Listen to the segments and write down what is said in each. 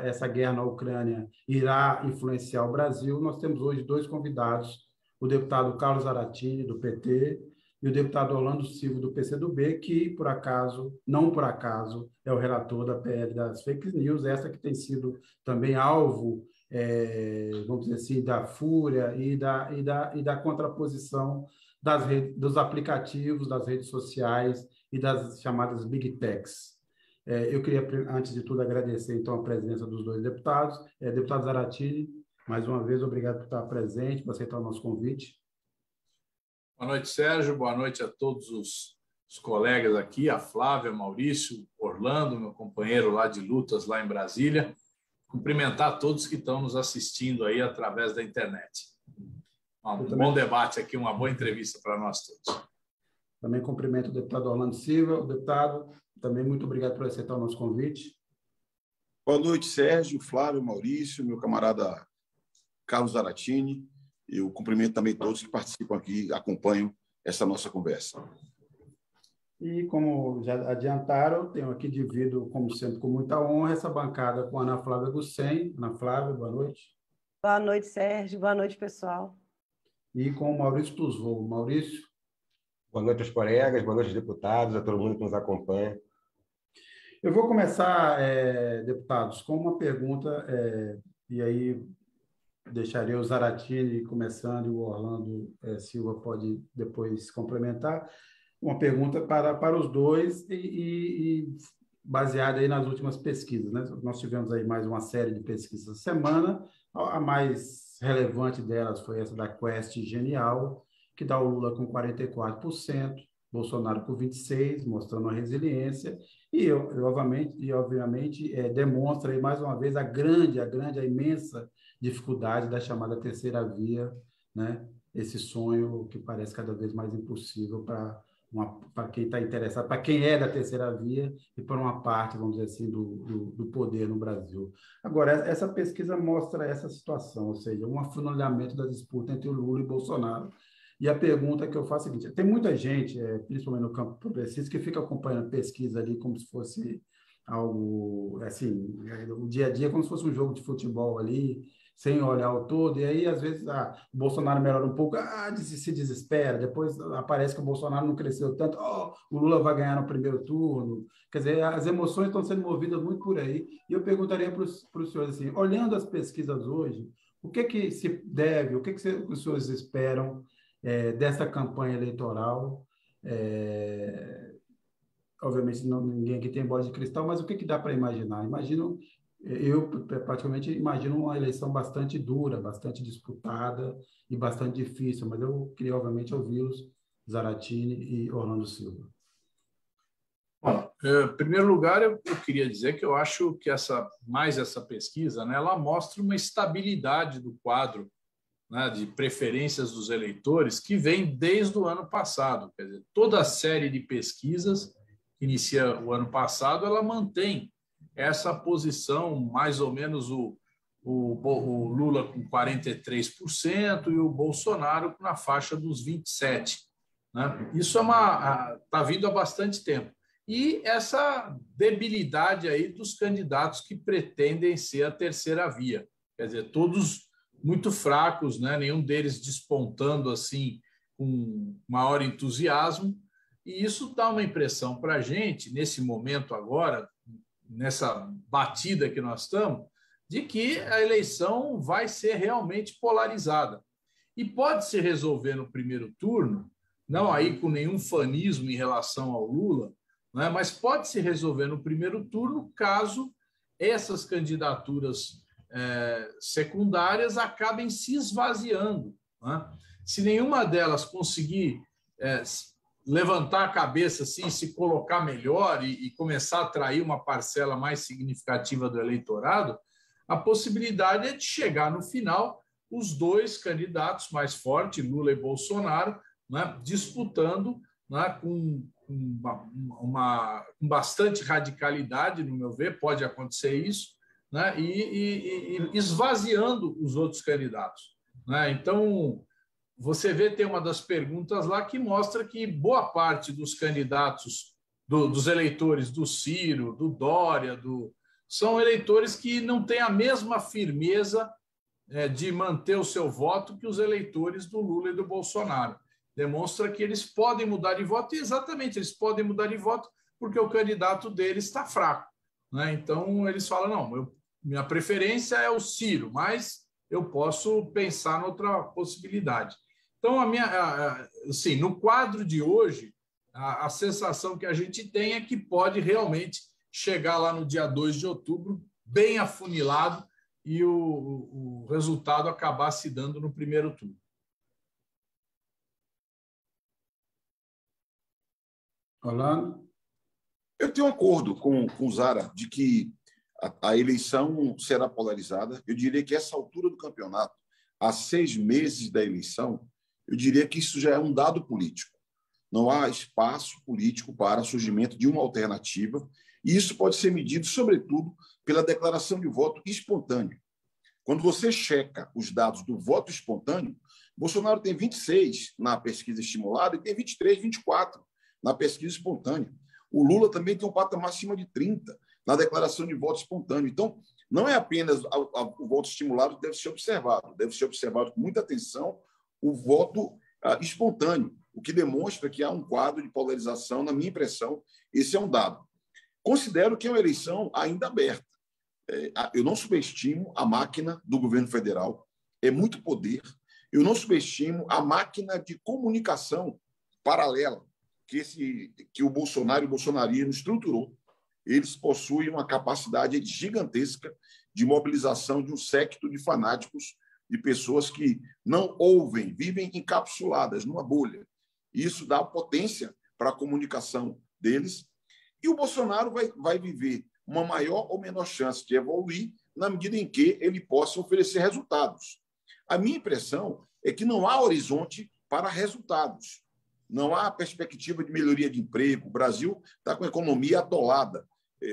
essa guerra na Ucrânia irá influenciar o Brasil, nós temos hoje dois convidados, o deputado Carlos Zarattini, do PT, e o deputado Orlando Silva, do PCdoB, que, por acaso, não por acaso, é o relator da PL das fake news, essa que tem sido também alvo, vamos dizer assim, da fúria e da contraposição dos aplicativos, das redes sociais e das chamadas big techs. Eu queria, antes de tudo, agradecer, então, a presença dos dois deputados. Deputado Zarattini, mais uma vez, obrigado por estar presente, por aceitar o nosso convite. Boa noite, Sérgio. Boa noite a todos os colegas aqui, a Flávia, Maurício, Orlando, meu companheiro lá de lutas, lá em Brasília. Cumprimentar todos que estão nos assistindo aí através da internet. Um bom debate aqui, uma boa entrevista para nós todos. Também cumprimento o deputado Orlando Silva. O deputado, também muito obrigado por aceitar o nosso convite. Boa noite, Sérgio, Flávio, Maurício, meu camarada Carlos Zarattini. Eu cumprimento também todos que participam aqui, acompanham essa nossa conversa. E, como já adiantaram, tenho aqui, divido, como sempre, com muita honra, essa bancada com a Ana Flávia Gussem. Ana Flávia, boa noite. Boa noite, Sérgio. Boa noite, pessoal. E com o Maurício Pusvo. Maurício. Boa noite aos colegas, boa noite aos deputados, a todo mundo que nos acompanha. Eu vou começar, deputados, com uma pergunta, e aí deixaria o Zarattini começando e o Orlando Silva pode depois complementar. Uma pergunta para os dois e baseada aí nas últimas pesquisas, né? Nós tivemos aí mais uma série de pesquisas essa semana, a mais relevante delas foi essa da Quest Genial, que dá o Lula com 44%, Bolsonaro com 26%, mostrando a resiliência, e obviamente demonstra aí mais uma vez a imensa dificuldade da chamada terceira via, né? Esse sonho que parece cada vez mais impossível para quem está interessado, para quem é da terceira via e para uma parte, vamos dizer assim, do poder no Brasil. Agora, essa pesquisa mostra essa situação, ou seja, um afunilhamento da disputa entre o Lula e Bolsonaro. E a pergunta que eu faço é a seguinte, tem muita gente, principalmente no campo progressista, que fica acompanhando a pesquisa ali como se fosse algo, assim, o dia a dia, como se fosse um jogo de futebol ali, sem olhar o todo, e aí, às vezes, o Bolsonaro melhora um pouco, se desespera, depois aparece que o Bolsonaro não cresceu tanto, o Lula vai ganhar no primeiro turno, quer dizer, as emoções estão sendo movidas muito por aí, e eu perguntaria para os senhores, assim, olhando as pesquisas hoje, o que que se deve, o que os senhores esperam dessa campanha eleitoral, obviamente ninguém aqui tem bola de cristal, mas o que dá para imaginar? Eu praticamente imagino uma eleição bastante dura, bastante disputada e bastante difícil, mas eu queria, obviamente, ouvi-los, Zarattini e Orlando Silva. Bom, em primeiro lugar, eu queria dizer que eu acho que essa pesquisa, né, ela mostra uma estabilidade do quadro, né, de preferências dos eleitores que vem desde o ano passado. Quer dizer, toda a série de pesquisas que inicia o ano passado, ela mantém essa posição, mais ou menos o Lula com 43% e o Bolsonaro na faixa dos 27%. Né? Isso está vindo há bastante tempo. E essa debilidade aí dos candidatos que pretendem ser a terceira via. Quer dizer, todos muito fracos, né? Nenhum deles despontando assim com maior entusiasmo. E isso dá uma impressão para a gente, nesse momento agora, nessa batida que nós estamos, de que a eleição vai ser realmente polarizada. E pode se resolver no primeiro turno, não aí com nenhum fanismo em relação ao Lula, né, mas pode se resolver no primeiro turno caso essas candidaturas secundárias acabem se esvaziando. Né? Se nenhuma delas conseguir levantar a cabeça, assim, se colocar melhor e começar a atrair uma parcela mais significativa do eleitorado, a possibilidade é de chegar no final os dois candidatos mais fortes, Lula e Bolsonaro, né, disputando, né, com bastante radicalidade, no meu ver, pode acontecer isso, né, e esvaziando os outros candidatos. Né? Então, você vê, tem uma das perguntas lá que mostra que boa parte dos candidatos, dos eleitores do Ciro, do Dória, do são eleitores que não têm a mesma firmeza de manter o seu voto que os eleitores do Lula e do Bolsonaro. Demonstra que eles podem mudar de voto, e exatamente, eles podem mudar de voto porque o candidato deles está fraco, né? Então, eles falam, não, minha preferência é o Ciro, mas eu posso pensar noutra possibilidade. Então, assim, no quadro de hoje, a sensação que a gente tem é que pode realmente chegar lá no dia 2 de outubro bem afunilado e o resultado acabar se dando no primeiro turno. Orlando? Eu tenho um acordo com o Zara de que a eleição será polarizada. Eu diria que essa altura do campeonato, há 6 meses da eleição, eu diria que isso já é um dado político. Não há espaço político para surgimento de uma alternativa, e isso pode ser medido, sobretudo, pela declaração de voto espontâneo. Quando você checa os dados do voto espontâneo, Bolsonaro tem 26 na pesquisa estimulada e tem 23, 24 na pesquisa espontânea. O Lula também tem um patamar acima de 30 na declaração de voto espontâneo. Então, não é apenas o voto estimulado que deve ser observado com muita atenção o voto espontâneo, o que demonstra que há um quadro de polarização, na minha impressão, esse é um dado. Considero que é uma eleição ainda aberta. Eu não subestimo a máquina do governo federal, é muito poder. Eu não subestimo a máquina de comunicação paralela que o Bolsonaro e o bolsonarismo estruturou. Eles possuem uma capacidade gigantesca de mobilização de um séquito de fanáticos, de pessoas que não ouvem, vivem encapsuladas numa bolha. Isso dá potência para a comunicação deles. E o Bolsonaro vai viver uma maior ou menor chance de evoluir na medida em que ele possa oferecer resultados. A minha impressão é que não há horizonte para resultados. Não há perspectiva de melhoria de emprego. O Brasil está com a economia atolada.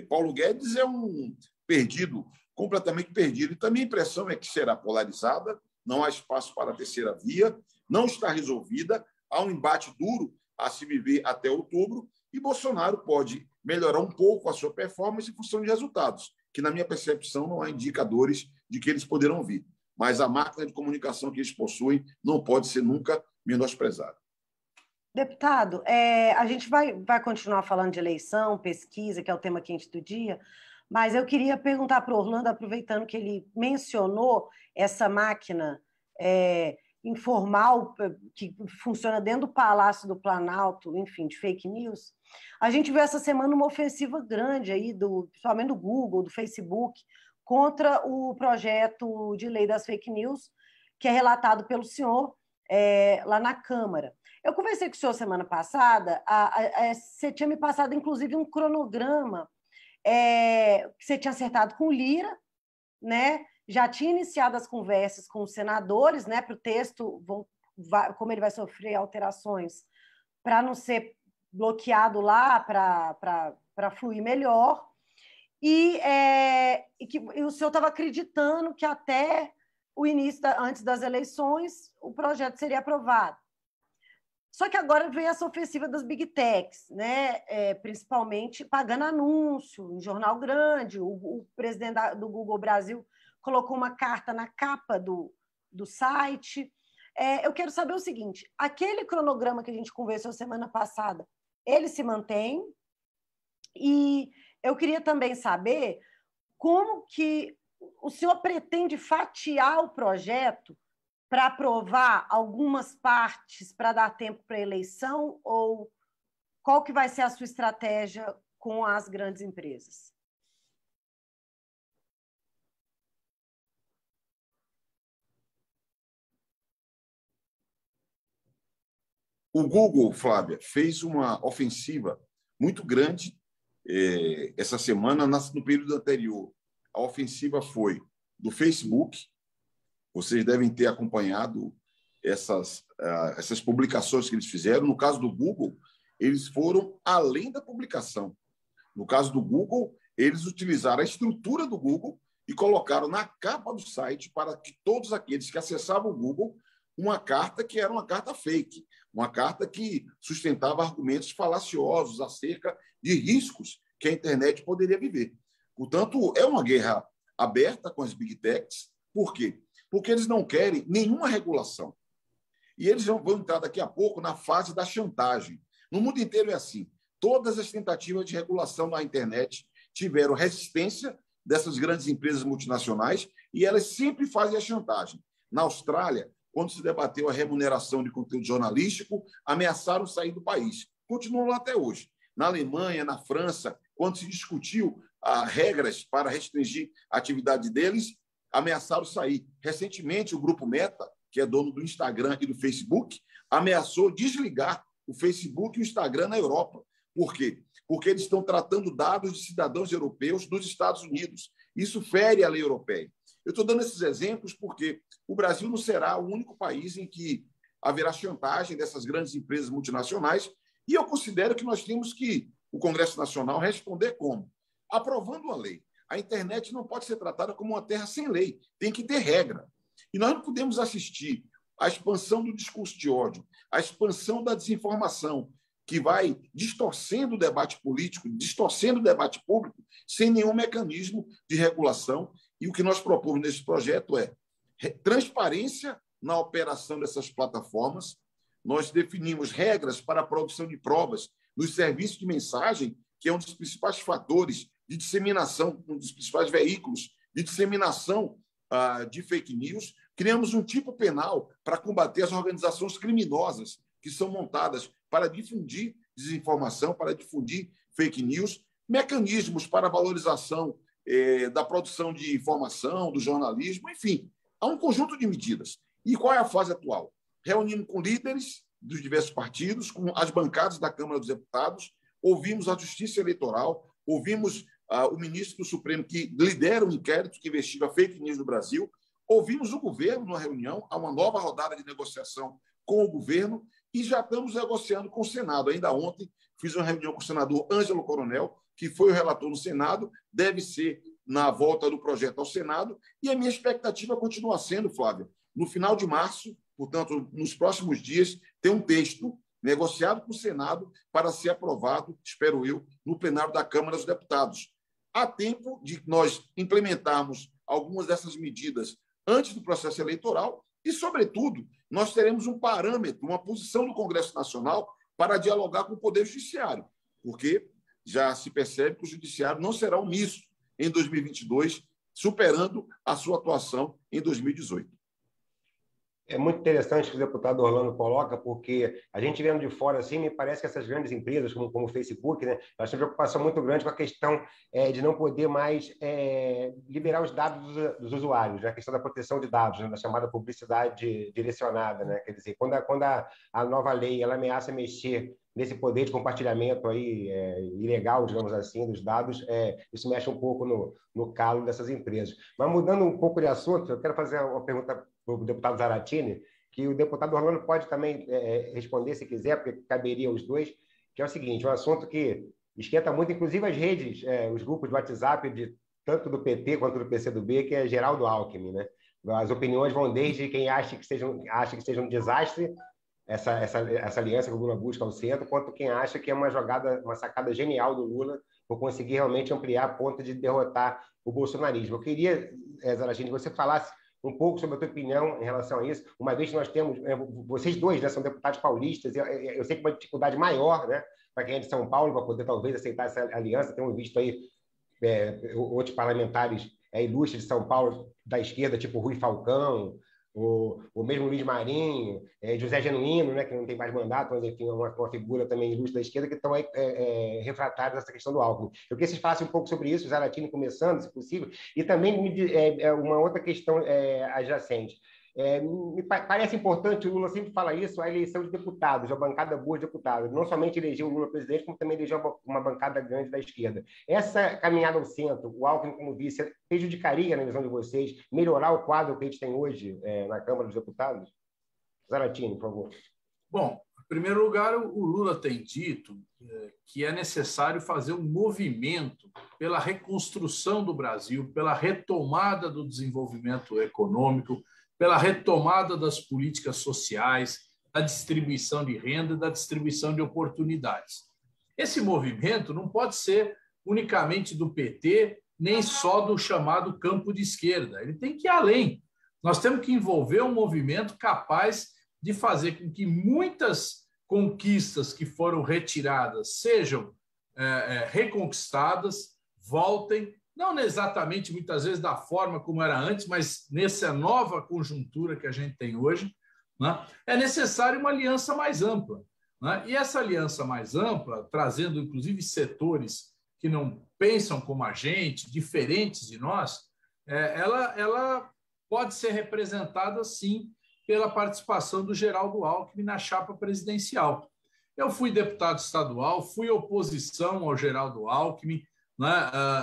Paulo Guedes é um perdido, completamente perdido. Então, a minha impressão é que será polarizada, não há espaço para a terceira via, não está resolvida, há um embate duro a se viver até outubro, e Bolsonaro pode melhorar um pouco a sua performance em função de resultados, que, na minha percepção, não há indicadores de que eles poderão vir. Mas a máquina de comunicação que eles possuem não pode ser nunca menosprezada. Deputado, a gente vai continuar falando de eleição, pesquisa, que é o tema quente do dia, mas eu queria perguntar para o Orlando, aproveitando que ele mencionou essa máquina informal que funciona dentro do Palácio do Planalto, enfim, de fake news. A gente viu essa semana uma ofensiva grande aí, principalmente do Google, do Facebook, contra o projeto de lei das fake news, que é relatado pelo senhor lá na Câmara. Eu conversei com o senhor semana passada, você tinha me passado, inclusive, um cronograma que você tinha acertado com o Lira, né? Já tinha iniciado as conversas com os senadores, né, para o texto, como ele vai sofrer alterações, para não ser bloqueado lá, para fluir melhor. E o senhor estava acreditando que até o início, antes das eleições, o projeto seria aprovado. Só que agora vem essa ofensiva das big techs, né? Principalmente pagando anúncio em jornal grande. O presidente do Google Brasil colocou uma carta na capa do site. Eu quero saber o seguinte, aquele cronograma que a gente conversou semana passada, ele se mantém? E eu queria também saber como que o senhor pretende fatiar o projeto para aprovar algumas partes para dar tempo para a eleição, ou qual que vai ser a sua estratégia com as grandes empresas? O Google, Flávia, fez uma ofensiva muito grande essa semana, no período anterior. A ofensiva foi do Facebook. Vocês devem ter acompanhado essas publicações que eles fizeram. No caso do Google, eles foram além da publicação. No caso do Google, eles utilizaram a estrutura do Google e colocaram na capa do site para que todos aqueles que acessavam o Google uma carta que era uma carta fake, uma carta que sustentava argumentos falaciosos acerca de riscos que a internet poderia viver. Portanto, é uma guerra aberta com as big techs. Por quê? Porque eles não querem nenhuma regulação. E eles vão entrar daqui a pouco na fase da chantagem. No mundo inteiro é assim. Todas as tentativas de regulação na internet tiveram resistência dessas grandes empresas multinacionais e elas sempre fazem a chantagem. Na Austrália, quando se debateu a remuneração de conteúdo jornalístico, ameaçaram sair do país. Continuam lá até hoje. Na Alemanha, na França, quando se discutiu regras para restringir a atividade deles, ameaçaram sair. Recentemente, o Grupo Meta, que é dono do Instagram e do Facebook, ameaçou desligar o Facebook e o Instagram na Europa. Por quê? Porque eles estão tratando dados de cidadãos europeus nos Estados Unidos. Isso fere a lei europeia. Eu estou dando esses exemplos porque o Brasil não será o único país em que haverá chantagem dessas grandes empresas multinacionais, e eu considero que nós temos que, o Congresso Nacional, responder como? Aprovando a lei. A internet não pode ser tratada como uma terra sem lei, tem que ter regra. E nós não podemos assistir à expansão do discurso de ódio, à expansão da desinformação, que vai distorcendo o debate político, distorcendo o debate público, sem nenhum mecanismo de regulação. E o que nós propomos nesse projeto é transparência na operação dessas plataformas. Nós definimos regras para a produção de provas nos serviços de mensagem, que é um dos principais fatores de disseminação, um dos principais veículos de disseminação de fake news. Criamos um tipo penal para combater as organizações criminosas que são montadas para difundir desinformação, para difundir fake news, mecanismos para a valorização da produção de informação, do jornalismo, enfim. Há um conjunto de medidas. E qual é a fase atual? Reunimos com líderes dos diversos partidos, com as bancadas da Câmara dos Deputados, ouvimos a Justiça Eleitoral, ouvimos o ministro do Supremo, que lidera um inquérito que investiga fake news no Brasil, ouvimos o governo numa reunião, há uma nova rodada de negociação com o governo, e já estamos negociando com o Senado. Ainda ontem fiz uma reunião com o senador Ângelo Coronel, que foi o relator no Senado, deve ser na volta do projeto ao Senado, e a minha expectativa continua sendo, Flávia, no final de março, portanto, nos próximos dias, ter um texto negociado com o Senado para ser aprovado, espero eu, no plenário da Câmara dos Deputados. Há tempo de nós implementarmos algumas dessas medidas antes do processo eleitoral e, sobretudo, nós teremos um parâmetro, uma posição do Congresso Nacional para dialogar com o Poder Judiciário, porque já se percebe que o Judiciário não será omisso em 2022, superando a sua atuação em 2018. É muito interessante o que o deputado Orlando coloca, porque a gente vendo de fora, assim, me parece que essas grandes empresas, como o Facebook, né, elas têm uma preocupação muito grande com a questão de não poder mais liberar os dados dos usuários, né, a questão da proteção de dados, né, da chamada publicidade direcionada, né, quer dizer, quando a nova lei ela ameaça mexer nesse poder de compartilhamento aí, ilegal, digamos assim, dos dados, isso mexe um pouco no calo dessas empresas. Mas mudando um pouco de assunto, eu quero fazer uma pergunta para o deputado Zarattini, que o deputado Orlando pode também responder se quiser, porque caberia aos dois, que é o seguinte, um assunto que esquenta muito, inclusive as redes, os grupos de WhatsApp, tanto do PT quanto do PCdoB, que é Geraldo Alckmin, né? As opiniões vão desde quem acha que seja um desastre, essa aliança que o Lula busca ao centro, quanto quem acha que é uma sacada genial do Lula por conseguir realmente ampliar a ponta de derrotar o bolsonarismo. Eu queria, Zarattini, que você falasse um pouco sobre a tua opinião em relação a isso, uma vez que nós temos, vocês dois, né, são deputados paulistas, eu sei que uma dificuldade maior, né, para quem é de São Paulo, para poder talvez aceitar essa aliança, temos visto aí outros parlamentares ilustres de São Paulo, da esquerda, tipo Rui Falcão, o mesmo Luiz Marinho, José Genuíno, né, que não tem mais mandato, mas enfim, uma figura também ilustre da esquerda, que estão aí refratários dessa questão do Alckmin. Eu queria que vocês falassem um pouco sobre isso, o Zarattini começando, se possível, e também uma outra questão adjacente. Me parece importante, o Lula sempre fala isso, a eleição de deputados, a bancada boa de deputados. Não somente eleger o Lula presidente, como também eleger uma bancada grande da esquerda. Essa caminhada ao centro, o Alckmin como vice, prejudicaria, na visão de vocês, melhorar o quadro que a gente tem hoje na Câmara dos Deputados? Zarattini, por favor. Bom, em primeiro lugar, o Lula tem dito que é necessário fazer um movimento pela reconstrução do Brasil, pela retomada do desenvolvimento econômico, pela retomada das políticas sociais, da distribuição de renda e da distribuição de oportunidades. Esse movimento não pode ser unicamente do PT nem só do chamado campo de esquerda. Ele tem que ir além. Nós temos que envolver um movimento capaz de fazer com que muitas conquistas que foram retiradas sejam reconquistadas, voltem, não exatamente muitas vezes da forma como era antes, mas nessa nova conjuntura que a gente tem hoje, né? É necessário uma aliança mais ampla, né? E essa aliança mais ampla, trazendo inclusive setores que não pensam como a gente, diferentes de nós, ela pode ser representada, sim, pela participação do Geraldo Alckmin na chapa presidencial. Eu fui deputado estadual, fui oposição ao Geraldo Alckmin, né?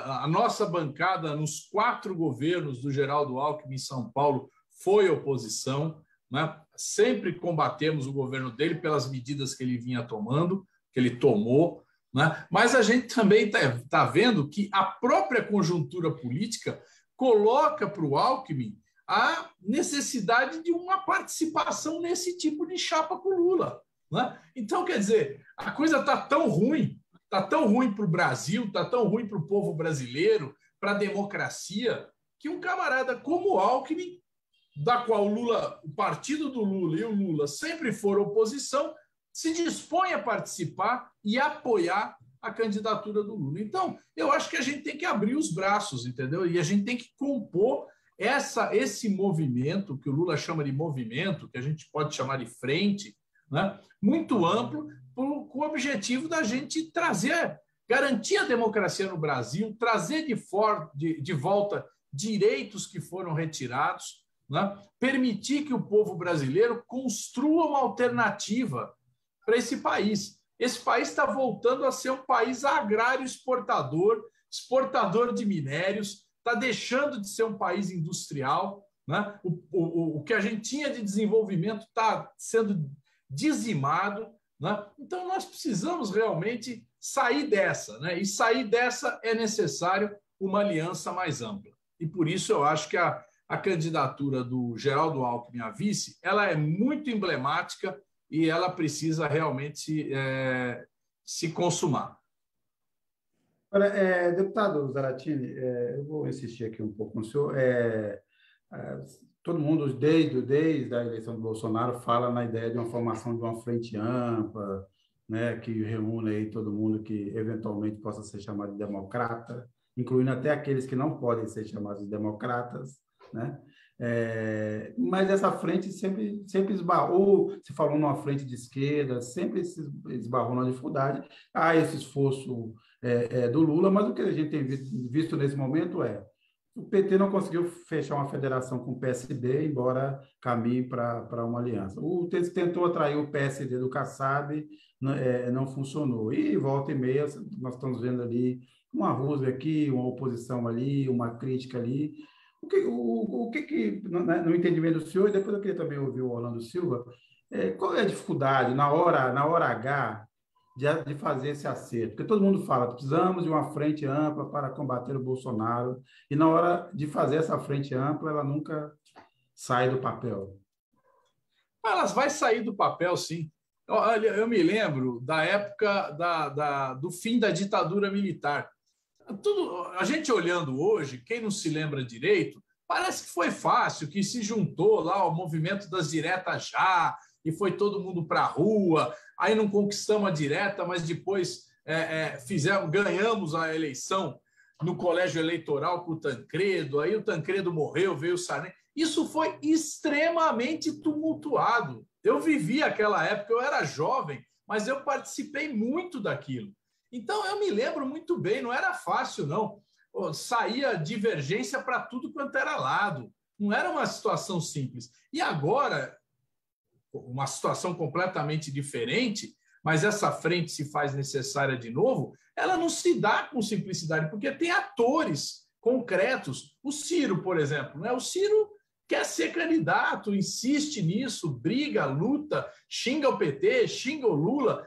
A nossa bancada nos 4 governos do Geraldo Alckmin em São Paulo foi oposição, né? Sempre combatemos o governo dele pelas medidas que ele vinha tomando, que ele tomou, né? Mas a gente também está vendo que a própria conjuntura política coloca para o Alckmin a necessidade de uma participação nesse tipo de chapa com o Lula, né? Então, quer dizer, a coisa está tão ruim para o Brasil, está tão ruim para o povo brasileiro, para a democracia, que um camarada como o Alckmin, da qual o Lula, o partido do Lula e o Lula sempre foram oposição, se dispõe a participar e apoiar a candidatura do Lula. Então, eu acho que a gente tem que abrir os braços, entendeu? E a gente tem que compor esse movimento, que o Lula chama de movimento, que a gente pode chamar de frente, né? Muito amplo, com o objetivo da gente trazer, garantir a democracia no Brasil, trazer de volta direitos que foram retirados, né? Permitir que o povo brasileiro construa uma alternativa para esse país. Esse país está voltando a ser um país agrário exportador, exportador de minérios, está deixando de ser um país industrial, né? O que a gente tinha de desenvolvimento está sendo dizimado, né? Então, nós precisamos realmente sair dessa, né? E sair dessa é necessário uma aliança mais ampla. E por isso eu acho que a candidatura do Geraldo Alckmin a vice, ela é muito emblemática e ela precisa realmente se consumar. Olha, deputado Zarattini, eu vou insistir aqui um pouco no senhor. Todo mundo, desde a eleição do Bolsonaro, fala na ideia de uma formação de uma frente ampla, né, que reúne aí todo mundo que eventualmente possa ser chamado de democrata, incluindo até aqueles que não podem ser chamados de democratas, né? Mas essa frente sempre esbarrou, se falou numa frente de esquerda, sempre se esbarrou na dificuldade. Há esse esforço do Lula, mas o que a gente tem visto nesse momento o PT não conseguiu fechar uma federação com o PSD, embora caminhe para uma aliança. O PT tentou atrair o PSD do Kassab, não funcionou. E volta e meia, nós estamos vendo ali uma rusga aqui, uma oposição ali, uma crítica ali. O que, no entendimento do senhor, e depois eu queria também ouvir o Orlando Silva, qual é a dificuldade na hora H de fazer esse acerto? Porque todo mundo fala, precisamos de uma frente ampla para combater o Bolsonaro, e na hora de fazer essa frente ampla, ela nunca sai do papel. Ela vai sair do papel, sim. Olha, eu me lembro da época do fim da ditadura militar. A gente olhando hoje, quem não se lembra direito, parece que foi fácil, que se juntou lá o movimento das diretas já, e foi todo mundo para a rua, aí não conquistamos a direta, mas depois ganhamos a eleição no colégio eleitoral com o Tancredo, aí o Tancredo morreu, veio o Sarney. Isso foi extremamente tumultuado. Eu vivi aquela época, eu era jovem, mas eu participei muito daquilo. Então, eu me lembro muito bem, não era fácil, não. Saía divergência para tudo quanto era lado. Não era uma situação simples. E agora, uma situação completamente diferente, mas essa frente se faz necessária de novo, ela não se dá com simplicidade, porque tem atores concretos. O Ciro, por exemplo, né? O Ciro quer ser candidato, insiste nisso, briga, luta, xinga o PT, xinga o Lula.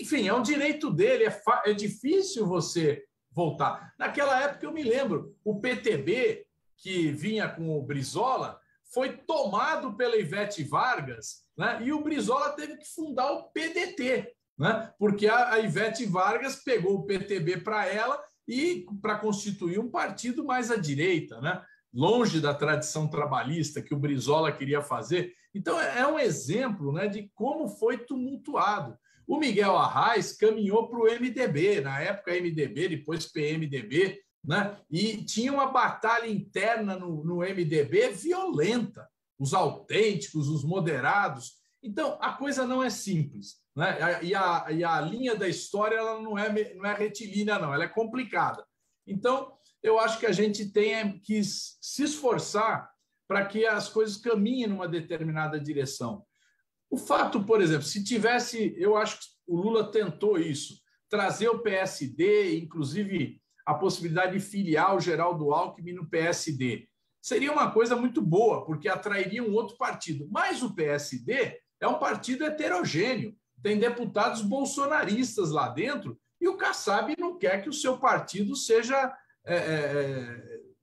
Enfim, é um direito dele, é difícil você voltar. Naquela época, eu me lembro, o PTB, que vinha com o Brizola, foi tomado pela Ivete Vargas, né? E o Brizola teve que fundar o PDT, né? Porque a Ivete Vargas pegou o PTB para ela e para constituir um partido mais à direita, né? Longe da tradição trabalhista que o Brizola queria fazer. Então, é um exemplo, né, de como foi tumultuado. O Miguel Arraes caminhou para o MDB, na época MDB, depois PMDB, né? E tinha uma batalha interna no MDB violenta, os autênticos, os moderados. Então, a coisa não é simples, né? E a linha da história ela não é retilínea, não, ela é complicada. Então, eu acho que a gente tem que se esforçar para que as coisas caminhem numa determinada direção. O fato, por exemplo, se tivesse, eu acho que o Lula tentou isso, trazer o PSD, inclusive a possibilidade de filiar o Geraldo Alckmin no PSD, seria uma coisa muito boa, porque atrairia um outro partido. Mas o PSD é um partido heterogêneo, tem deputados bolsonaristas lá dentro e o Kassab não quer que o seu partido seja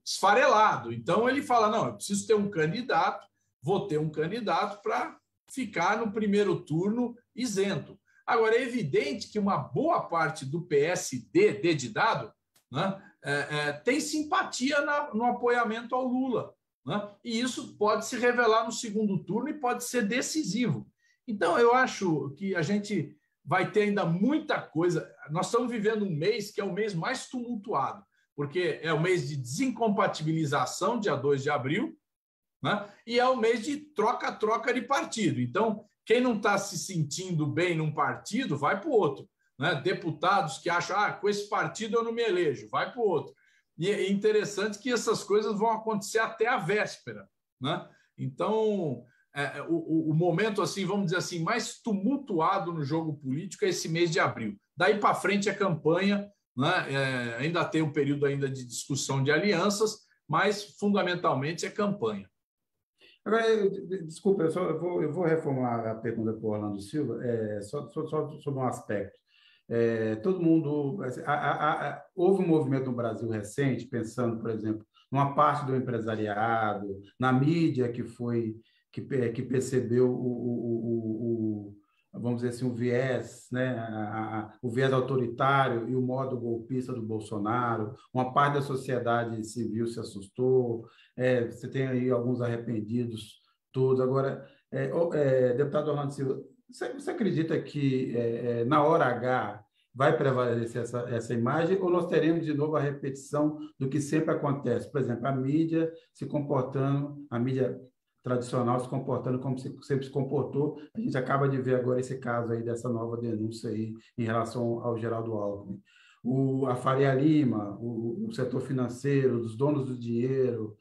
esfarelado. Então, ele fala, não, eu preciso ter um candidato, vou ter um candidato para ficar no primeiro turno isento. Agora, é evidente que uma boa parte do PSD, D de dado, né, tem simpatia no apoiamento ao Lula, né? E isso pode se revelar no segundo turno e pode ser decisivo. Então, eu acho que a gente vai ter ainda muita coisa. Nós estamos vivendo um mês que é o mês mais tumultuado, porque é o mês de desincompatibilização, dia 2 de abril, né? E é o mês de troca-troca de partido. Então, quem não está se sentindo bem num partido, vai para o outro, né? Deputados que acham, com esse partido eu não me elejo, vai para o outro. E é interessante que essas coisas vão acontecer até a véspera, né? Então, o momento, assim, vamos dizer assim, mais tumultuado no jogo político é esse mês de abril. Daí para frente a campanha, né? Ainda tem um período ainda de discussão de alianças, mas fundamentalmente é campanha. Agora, desculpa, eu vou reformular a pergunta para o Orlando Silva, só sobre um aspecto. Todo mundo... houve um movimento no Brasil recente, pensando, por exemplo, numa parte do empresariado, na mídia que percebeu vamos dizer assim, o viés, né? O viés autoritário e o modo golpista do Bolsonaro, uma parte da sociedade civil se assustou, você tem aí alguns arrependidos, tudo. Agora, deputado Orlando Silva, você acredita que na hora H vai prevalecer essa imagem ou nós teremos de novo a repetição do que sempre acontece? Por exemplo, a mídia tradicional se comportando como sempre se comportou. A gente acaba de ver agora esse caso aí dessa nova denúncia aí em relação ao Geraldo Alckmin. A Faria Lima, o setor financeiro, os donos do dinheiro.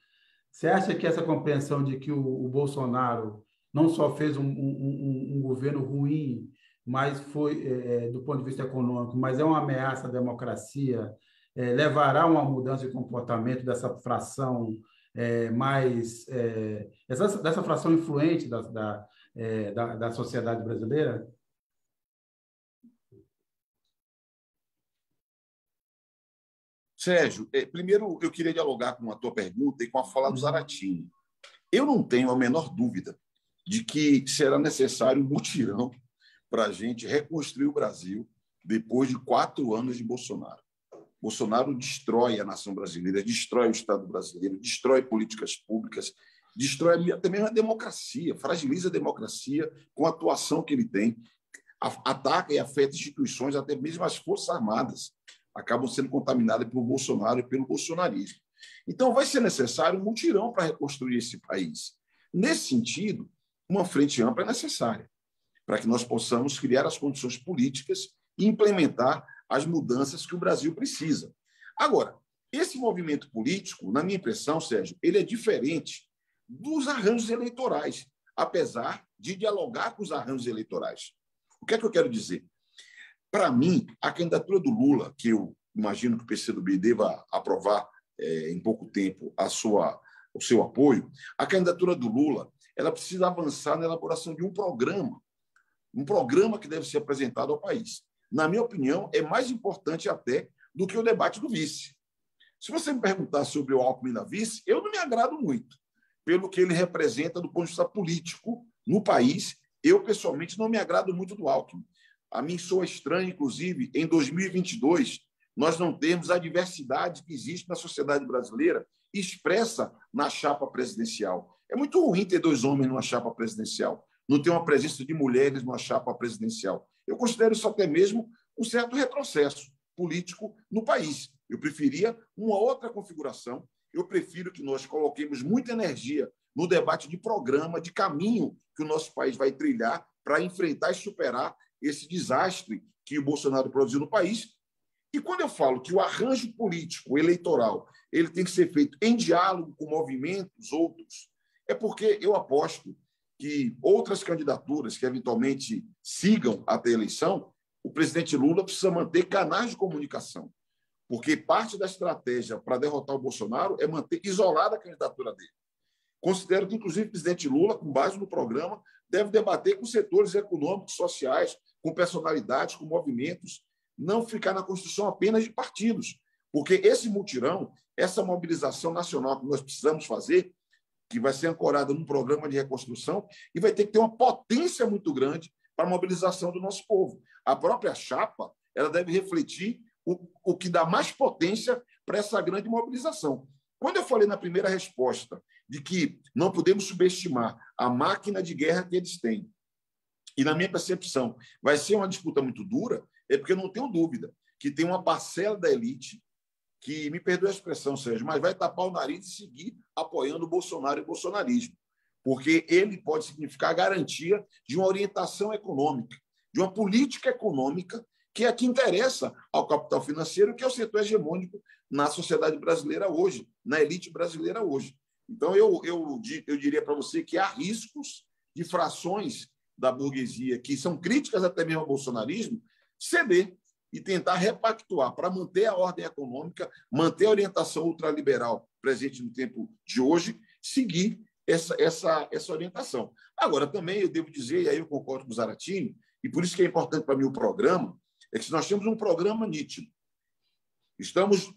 Você acha que essa compreensão de que o Bolsonaro não só fez um governo ruim, mas foi, do ponto de vista econômico, mas é uma ameaça à democracia, levará a uma mudança de comportamento dessa fração dessa fração influente da sociedade brasileira? Sérgio, primeiro eu queria dialogar com a tua pergunta e com a fala do Zarattini. Eu não tenho a menor dúvida de que será necessário um mutirão para a gente reconstruir o Brasil depois de 4 anos de Bolsonaro. Bolsonaro destrói a nação brasileira, destrói o Estado brasileiro, destrói políticas públicas, destrói até mesmo a democracia, fragiliza a democracia com a atuação que ele tem, ataca e afeta instituições, até mesmo as Forças Armadas acabam sendo contaminadas pelo Bolsonaro e pelo bolsonarismo. Então, vai ser necessário um mutirão para reconstruir esse país. Nesse sentido, uma frente ampla é necessária para que nós possamos criar as condições políticas e implementar as mudanças que o Brasil precisa. Agora, esse movimento político, na minha impressão, Sérgio, ele é diferente dos arranjos eleitorais, apesar de dialogar com os arranjos eleitorais. O que é que eu quero dizer? Para mim, a candidatura do Lula, que eu imagino que o PCdoB deva aprovar em pouco tempo o seu apoio, a candidatura do Lula ela precisa avançar na elaboração de um programa que deve ser apresentado ao país. Na minha opinião, é mais importante até do que o debate do vice. Se você me perguntar sobre o Alckmin na vice, eu não me agrado muito pelo que ele representa do ponto de vista político no país. Eu, pessoalmente, não me agrado muito do Alckmin. A mim soa estranho, inclusive, em 2022, nós não termos a diversidade que existe na sociedade brasileira expressa na chapa presidencial. É muito ruim ter dois homens numa chapa presidencial, não ter uma presença de mulheres numa chapa presidencial. Eu considero isso até mesmo um certo retrocesso político no país. Eu preferia uma outra configuração, eu prefiro que nós coloquemos muita energia no debate de programa, de caminho que o nosso país vai trilhar para enfrentar e superar esse desastre que o Bolsonaro produziu no país. E quando eu falo que o arranjo político eleitoral ele tem que ser feito em diálogo com movimentos outros, é porque eu aposto que outras candidaturas que eventualmente sigam até a eleição, o presidente Lula precisa manter canais de comunicação, porque parte da estratégia para derrotar o Bolsonaro é manter isolada a candidatura dele. Considero que, inclusive, o presidente Lula, com base no programa, deve debater com setores econômicos, sociais, com personalidades, com movimentos, não ficar na construção apenas de partidos, porque esse mutirão, essa mobilização nacional que nós precisamos fazer, que vai ser ancorada num programa de reconstrução, e vai ter que ter uma potência muito grande para a mobilização do nosso povo. A própria chapa ela deve refletir o que dá mais potência para essa grande mobilização. Quando eu falei na primeira resposta de que não podemos subestimar a máquina de guerra que eles têm, e na minha percepção vai ser uma disputa muito dura, é porque eu não tenho dúvida que tem uma parcela da elite que, me perdoe a expressão, Sérgio, mas vai tapar o nariz e seguir apoiando o Bolsonaro e o bolsonarismo, porque ele pode significar a garantia de uma orientação econômica, de uma política econômica que é a que interessa ao capital financeiro, que é o setor hegemônico na sociedade brasileira hoje, na elite brasileira hoje. Então, eu diria para você que há riscos de frações da burguesia, que são críticas até mesmo ao bolsonarismo, ceder e tentar repactuar para manter a ordem econômica, manter a orientação ultraliberal presente no tempo de hoje, seguir essa orientação. Agora, também eu devo dizer, e aí eu concordo com o Zarattini, e por isso que é importante para mim o programa, é que nós temos um programa nítido. Estamos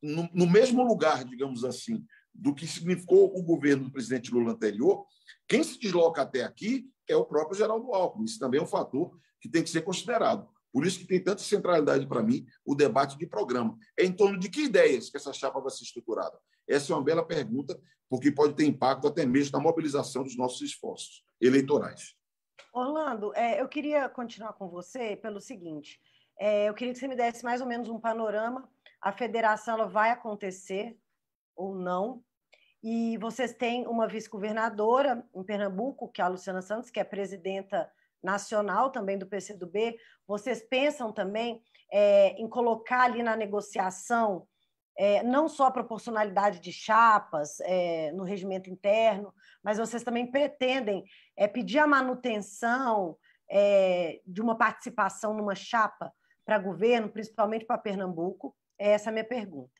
no mesmo lugar, digamos assim, do que significou o governo do presidente Lula anterior. Quem se desloca até aqui é o próprio Geraldo Alckmin. Isso também é um fator que tem que ser considerado. Por isso que tem tanta centralidade para mim o debate de programa. É em torno de que ideias que essa chapa vai ser estruturada? Essa é uma bela pergunta, porque pode ter impacto até mesmo na mobilização dos nossos esforços eleitorais. Orlando, eu queria continuar com você pelo seguinte. Eu queria que você me desse mais ou menos um panorama. A federação ela vai acontecer ou não? E vocês têm uma vice-governadora em Pernambuco, que é a Luciana Santos, que é presidenta nacional também do PCdoB. Vocês pensam também em colocar ali na negociação não só a proporcionalidade de chapas no regimento interno, mas vocês também pretendem pedir a manutenção de uma participação numa chapa para governo, principalmente para Pernambuco? Essa é a minha pergunta.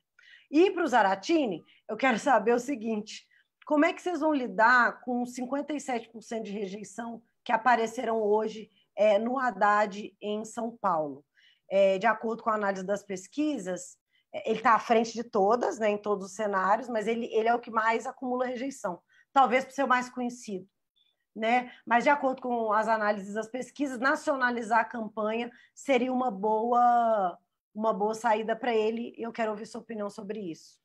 E para o Zarattini, eu quero saber o seguinte, como é que vocês vão lidar com 57% de rejeição que apareceram hoje no Haddad em São Paulo? De acordo com a análise das pesquisas, ele está à frente de todas, né, em todos os cenários, mas ele é o que mais acumula rejeição, talvez por ser o mais conhecido, né? Mas, de acordo com as análises das pesquisas, nacionalizar a campanha seria uma boa saída para ele, e eu quero ouvir sua opinião sobre isso.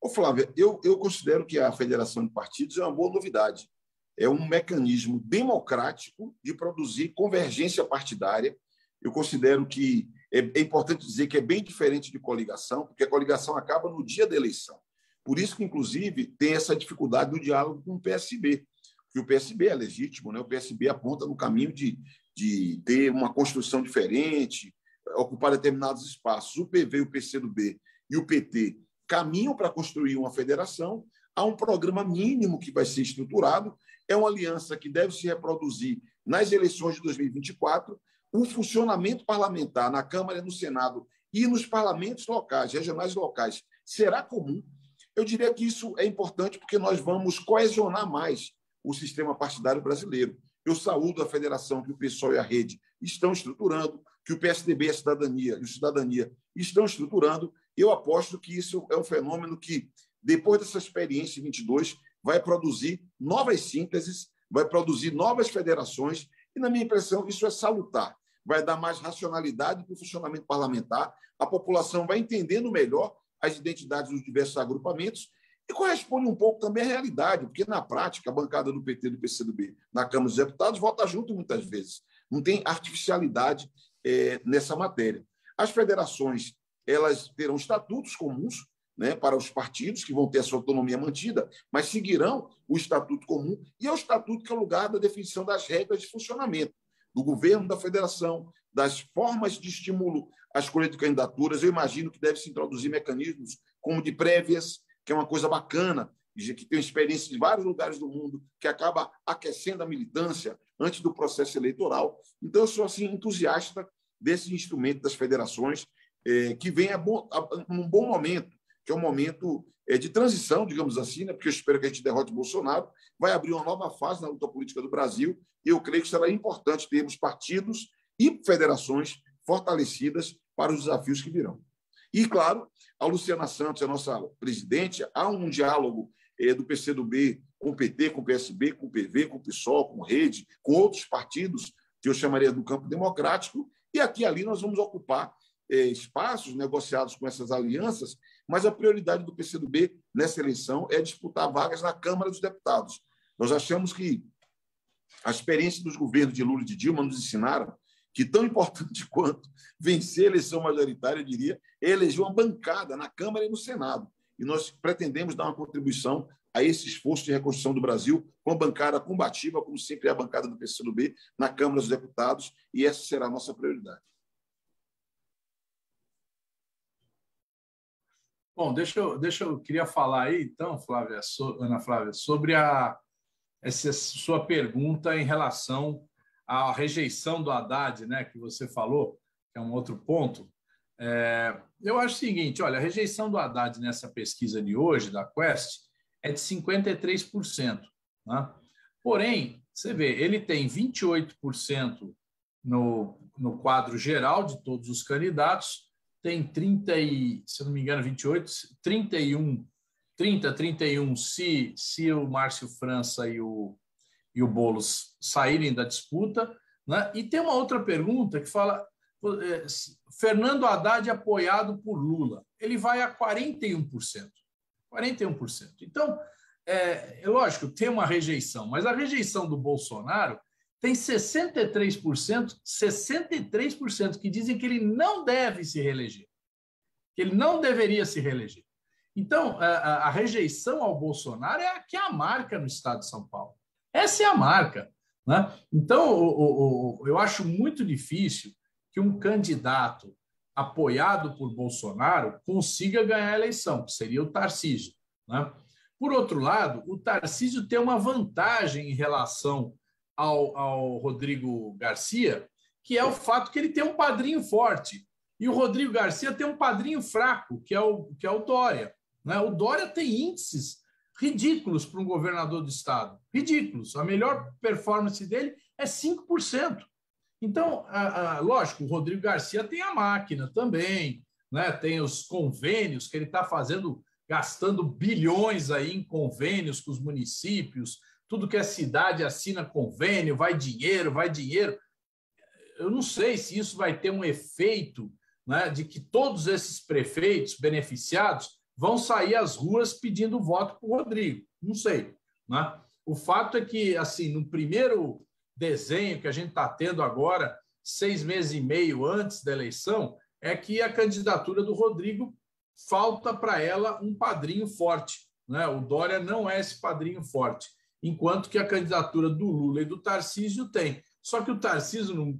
Ô, Flávia, eu considero que a federação de partidos é uma boa novidade. É um mecanismo democrático de produzir convergência partidária. Eu considero que é importante dizer que é bem diferente de coligação, porque a coligação acaba no dia da eleição. Por isso que, inclusive, tem essa dificuldade do diálogo com o PSB, porque o PSB é legítimo, né? O PSB aponta no caminho de ter uma construção diferente, ocupar determinados espaços. O PV, o PCdoB e o PT caminham para construir uma federação. Há um programa mínimo que vai ser estruturado, é uma aliança que deve se reproduzir nas eleições de 2024, o funcionamento parlamentar na Câmara e no Senado e nos parlamentos locais, regionais locais, será comum. Eu diria que isso é importante porque nós vamos coesionar mais o sistema partidário brasileiro. Eu saúdo a federação que o PSOL e a Rede estão estruturando, que o PSDB e o Cidadania estão estruturando. Eu aposto que isso é um fenômeno que, depois dessa experiência em 22, vai produzir novas sínteses, vai produzir novas federações, e, na minha impressão, isso é salutar. vai dar mais racionalidade para o funcionamento parlamentar, a população vai entendendo melhor as identidades dos diversos agrupamentos e corresponde um pouco também à realidade, porque, na prática, a bancada do PT e do PCdoB na Câmara dos Deputados vota junto muitas vezes. Não tem artificialidade nessa matéria. As federações elas terão estatutos comuns, né, para os partidos, que vão ter a sua autonomia mantida, mas seguirão o estatuto comum, e é o estatuto que é o lugar da definição das regras de funcionamento do governo, da federação, das formas de estímulo à escolha de candidaturas. Eu imagino que deve se introduzir mecanismos como de prévias, que é uma coisa bacana, que tem experiência de vários lugares do mundo, que acaba aquecendo a militância antes do processo eleitoral. Então, eu sou assim, entusiasta desse instrumento das federações, que vem num bom momento, que é um momento de transição, digamos assim, né? Porque eu espero que a gente derrote o Bolsonaro, vai abrir uma nova fase na luta política do Brasil, e eu creio que será importante termos partidos e federações fortalecidas para os desafios que virão. E, claro, a Luciana Santos, a nossa presidente, há um diálogo do PCdoB com o PT, com o PSB, com o PV, com o PSOL, com a Rede, com outros partidos que eu chamaria do campo democrático, e aqui e ali nós vamos ocupar espaços negociados com essas alianças, mas a prioridade do PCdoB nessa eleição é disputar vagas na Câmara dos Deputados. Nós achamos que a experiência dos governos de Lula e de Dilma nos ensinaram que tão importante quanto vencer a eleição majoritária, eu diria, é eleger uma bancada na Câmara e no Senado. E nós pretendemos dar uma contribuição a esse esforço de reconstrução do Brasil com a bancada combativa, como sempre é a bancada do PCdoB, na Câmara dos Deputados, e essa será a nossa prioridade. Bom, eu queria falar aí, então, Flávia, Ana Flávia, sobre essa sua pergunta em relação à rejeição do Haddad, né, que você falou, que é um outro ponto. Eu acho o seguinte, olha, a rejeição do Haddad nessa pesquisa de hoje, da Quest, é de 53%. Né? Porém, você vê, ele tem 28% no quadro geral de todos os candidatos, tem 31, se o Márcio França e o Boulos saírem da disputa, né? E tem uma outra pergunta que fala, Fernando Haddad apoiado por Lula, ele vai a 41%. Então, é lógico, tem uma rejeição, mas a rejeição do Bolsonaro tem 63%, que dizem que ele não deve se reeleger, que ele não deveria se reeleger. Então, a rejeição ao Bolsonaro é a marca no estado de São Paulo. Essa é a marca, né? Então, eu acho muito difícil que um candidato apoiado por Bolsonaro consiga ganhar a eleição, que seria o Tarcísio, né? Por outro lado, o Tarcísio tem uma vantagem em relação ao Rodrigo Garcia, que é o fato que ele tem um padrinho forte, e o Rodrigo Garcia tem um padrinho fraco, que é o Dória, né? O Dória tem índices ridículos para um governador do estado, ridículos. A melhor performance dele é 5%. Então, lógico, o Rodrigo Garcia tem a máquina também, né? Tem os convênios que ele está fazendo, gastando bilhões aí em convênios com os municípios. Tudo que a cidade assina convênio, vai dinheiro. Eu não sei se isso vai ter um efeito, né, de que todos esses prefeitos beneficiados vão sair às ruas pedindo voto para o Rodrigo. Não sei, né? O fato é que, assim, no primeiro desenho que a gente está tendo agora, 6 meses e meio antes da eleição, é que a candidatura do Rodrigo falta para ela um padrinho forte, né? O Dória não é esse padrinho forte, enquanto que a candidatura do Lula e do Tarcísio tem. Só que o Tarcísio,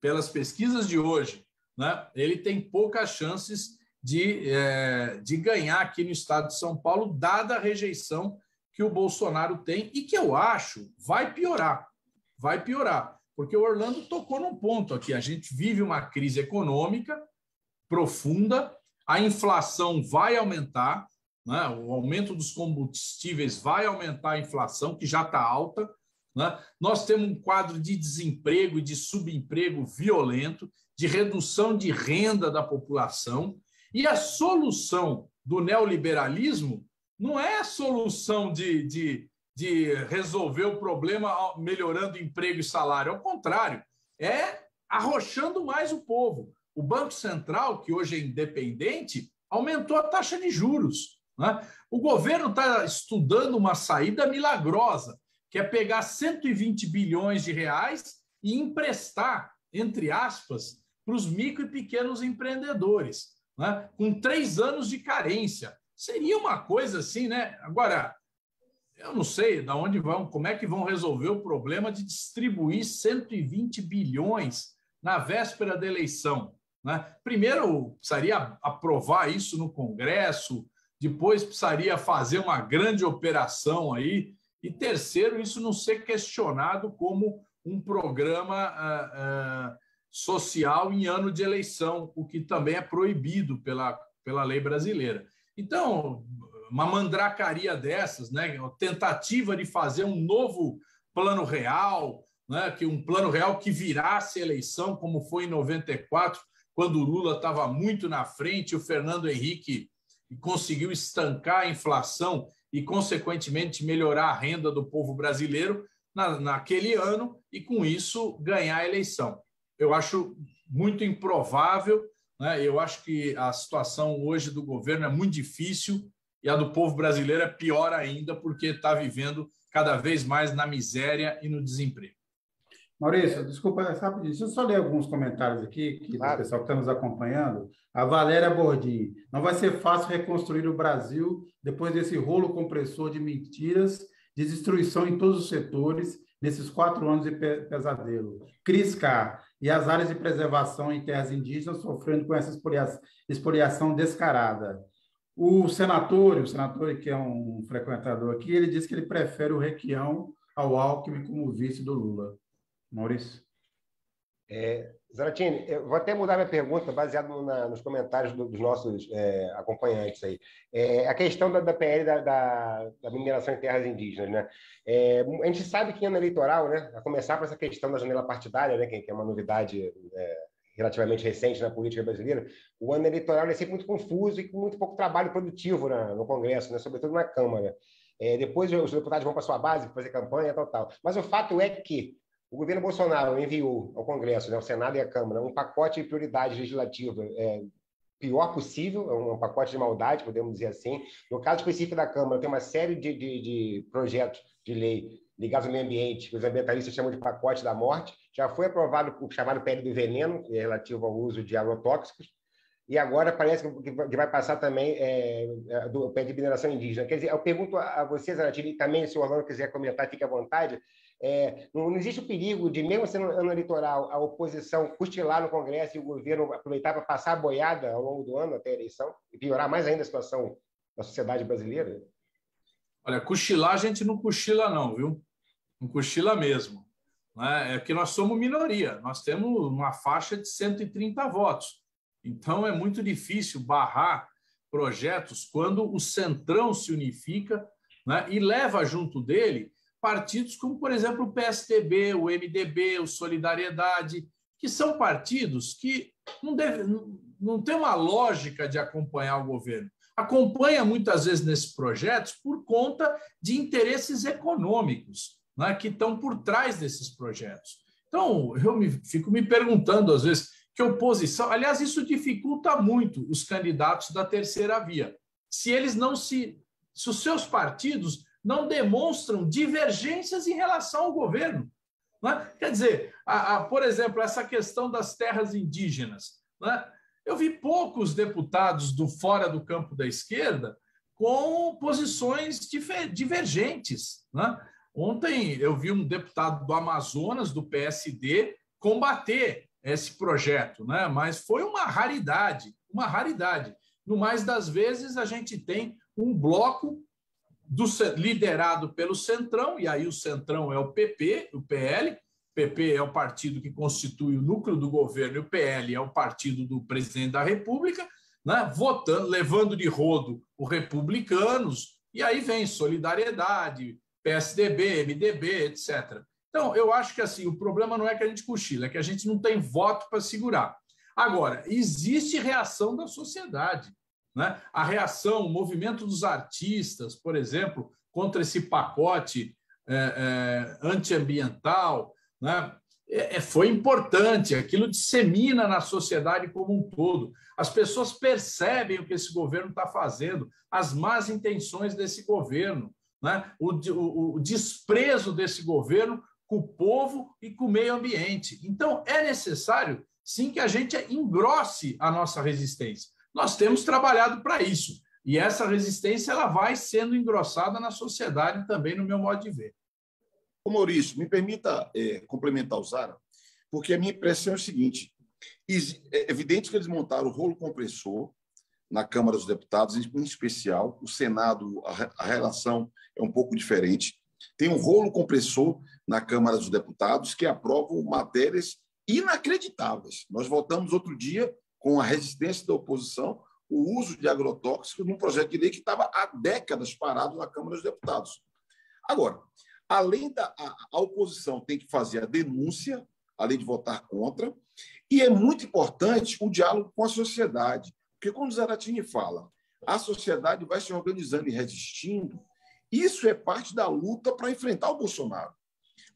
pelas pesquisas de hoje, né, ele tem poucas chances de ganhar aqui no estado de São Paulo, dada a rejeição que o Bolsonaro tem, e que eu acho vai piorar, porque o Orlando tocou num ponto aqui. A gente vive uma crise econômica profunda, a inflação vai aumentar, né? O aumento dos combustíveis vai aumentar a inflação, que já está alta, né? Nós temos um quadro de desemprego e de subemprego violento, de redução de renda da população, e a solução do neoliberalismo não é a solução de resolver o problema melhorando emprego e salário, ao contrário, é arrochando mais o povo. O Banco Central, que hoje é independente, aumentou a taxa de juros, né? O governo está estudando uma saída milagrosa, que é pegar 120 bilhões de reais e emprestar, entre aspas, para os micro e pequenos empreendedores, né? Com 3 anos de carência. Seria uma coisa assim, né? Agora, eu não sei de onde vão, como é que vão resolver o problema de distribuir 120 bilhões na véspera da eleição, né? Primeiro, precisaria aprovar isso no Congresso, depois precisaria fazer uma grande operação aí, e terceiro, isso não ser questionado como um programa social em ano de eleição, o que também é proibido pela lei brasileira. Então, uma mandracaria dessas, né? Uma tentativa de fazer um novo plano real, né? Que um plano real que virasse eleição, como foi em 94, quando o Lula estava muito na frente, o Fernando Henrique conseguiu estancar a inflação e, consequentemente, melhorar a renda do povo brasileiro naquele ano e, com isso, ganhar a eleição. Eu acho muito improvável, né? Eu acho que a situação hoje do governo é muito difícil e a do povo brasileiro é pior ainda, porque está vivendo cada vez mais na miséria e no desemprego. Maurício, desculpa, rapidinho, deixa eu só ler alguns comentários aqui, que o pessoal que está nos acompanhando. A Valéria Bordim: não vai ser fácil reconstruir o Brasil depois desse rolo compressor de mentiras, de destruição em todos os setores, nesses 4 anos de pesadelo. Cris K: e as áreas de preservação em terras indígenas sofrendo com essa expoliação descarada. O senatório, que é um frequentador aqui, ele diz que ele prefere o Requião ao Alckmin como vice do Lula. Maurício? Zarattini, eu vou até mudar minha pergunta baseado nos comentários dos nossos acompanhantes aí. A questão da PL da mineração em terras indígenas, né? A gente sabe que em ano eleitoral, né, a começar por essa questão da janela partidária, né, que é uma novidade relativamente recente na política brasileira, o ano eleitoral é sempre muito confuso e com muito pouco trabalho produtivo no Congresso, né, sobretudo na Câmara. Depois os deputados vão para sua base fazer campanha, tal. Mas o fato é que o governo Bolsonaro enviou ao Congresso, né, ao Senado e à Câmara, um pacote de prioridades legislativas pior possível, um pacote de maldade, podemos dizer assim. No caso específico da Câmara, tem uma série de projetos de lei ligados ao meio ambiente, que os ambientalistas chamam de pacote da morte. Já foi aprovado o chamado PL do veneno, que é relativo ao uso de agrotóxicos, e agora parece que vai passar também do PL de mineração indígena. Quer dizer, eu pergunto a você, Zarattini, também, se o Orlando quiser comentar, fique à vontade. Não existe o perigo de, mesmo sendo ano eleitoral, a oposição cochilar no Congresso e o governo aproveitar para passar a boiada ao longo do ano até a eleição e piorar mais ainda a situação da sociedade brasileira? Olha, cochilar a gente não cochila não, viu? Não cochila mesmo, né? É que nós somos minoria, nós temos uma faixa de 130 votos, então é muito difícil barrar projetos quando o Centrão se unifica, né, e leva junto dele partidos como, por exemplo, o PSDB, o MDB, o Solidariedade, que são partidos que não tem uma lógica de acompanhar o governo. Acompanha muitas vezes nesses projetos por conta de interesses econômicos, né, que estão por trás desses projetos. Então, eu fico me perguntando, às vezes, que oposição... Aliás, isso dificulta muito os candidatos da Terceira Via. Se os seus partidos não demonstram divergências em relação ao governo, né? Quer dizer, por exemplo, essa questão das terras indígenas, né? Eu vi poucos deputados fora do campo da esquerda com posições divergentes, né? Ontem eu vi um deputado do Amazonas, do PSD, combater esse projeto, né? Mas foi uma raridade, uma raridade. No mais das vezes, a gente tem um bloco liderado pelo Centrão, e aí o Centrão é o PP, o PL, o PP é o partido que constitui o núcleo do governo, e o PL é o partido do presidente da República, né, levando de rodo os republicanos, e aí vem Solidariedade, PSDB, MDB, etc. Então, eu acho que assim, o problema não é que a gente cochila, é que a gente não tem voto para segurar. Agora, existe reação da sociedade, né? A reação, o movimento dos artistas, por exemplo, contra esse pacote antiambiental, né? foi importante, aquilo dissemina na sociedade como um todo. As pessoas percebem o que esse governo está fazendo, as más intenções desse governo, né? O desprezo desse governo com o povo e com o meio ambiente. Então, é necessário, sim, que a gente engrosse a nossa resistência. Nós temos trabalhado para isso, e essa resistência ela vai sendo engrossada na sociedade também, no meu modo de ver. Ô Maurício, me permita complementar o Zara, porque a minha impressão é o seguinte: é evidente que eles montaram o rolo compressor na Câmara dos Deputados, em especial, o Senado, a relação é um pouco diferente. Tem um rolo compressor na Câmara dos Deputados que aprovam matérias inacreditáveis. Nós votamos outro dia, com a resistência da oposição, o uso de agrotóxicos num projeto de lei que estava há décadas parado na Câmara dos Deputados. Agora, além da a oposição tem que fazer a denúncia, além de votar contra, e é muito importante o diálogo com a sociedade, porque quando o Zarattini fala, a sociedade vai se organizando e resistindo, isso é parte da luta para enfrentar o Bolsonaro.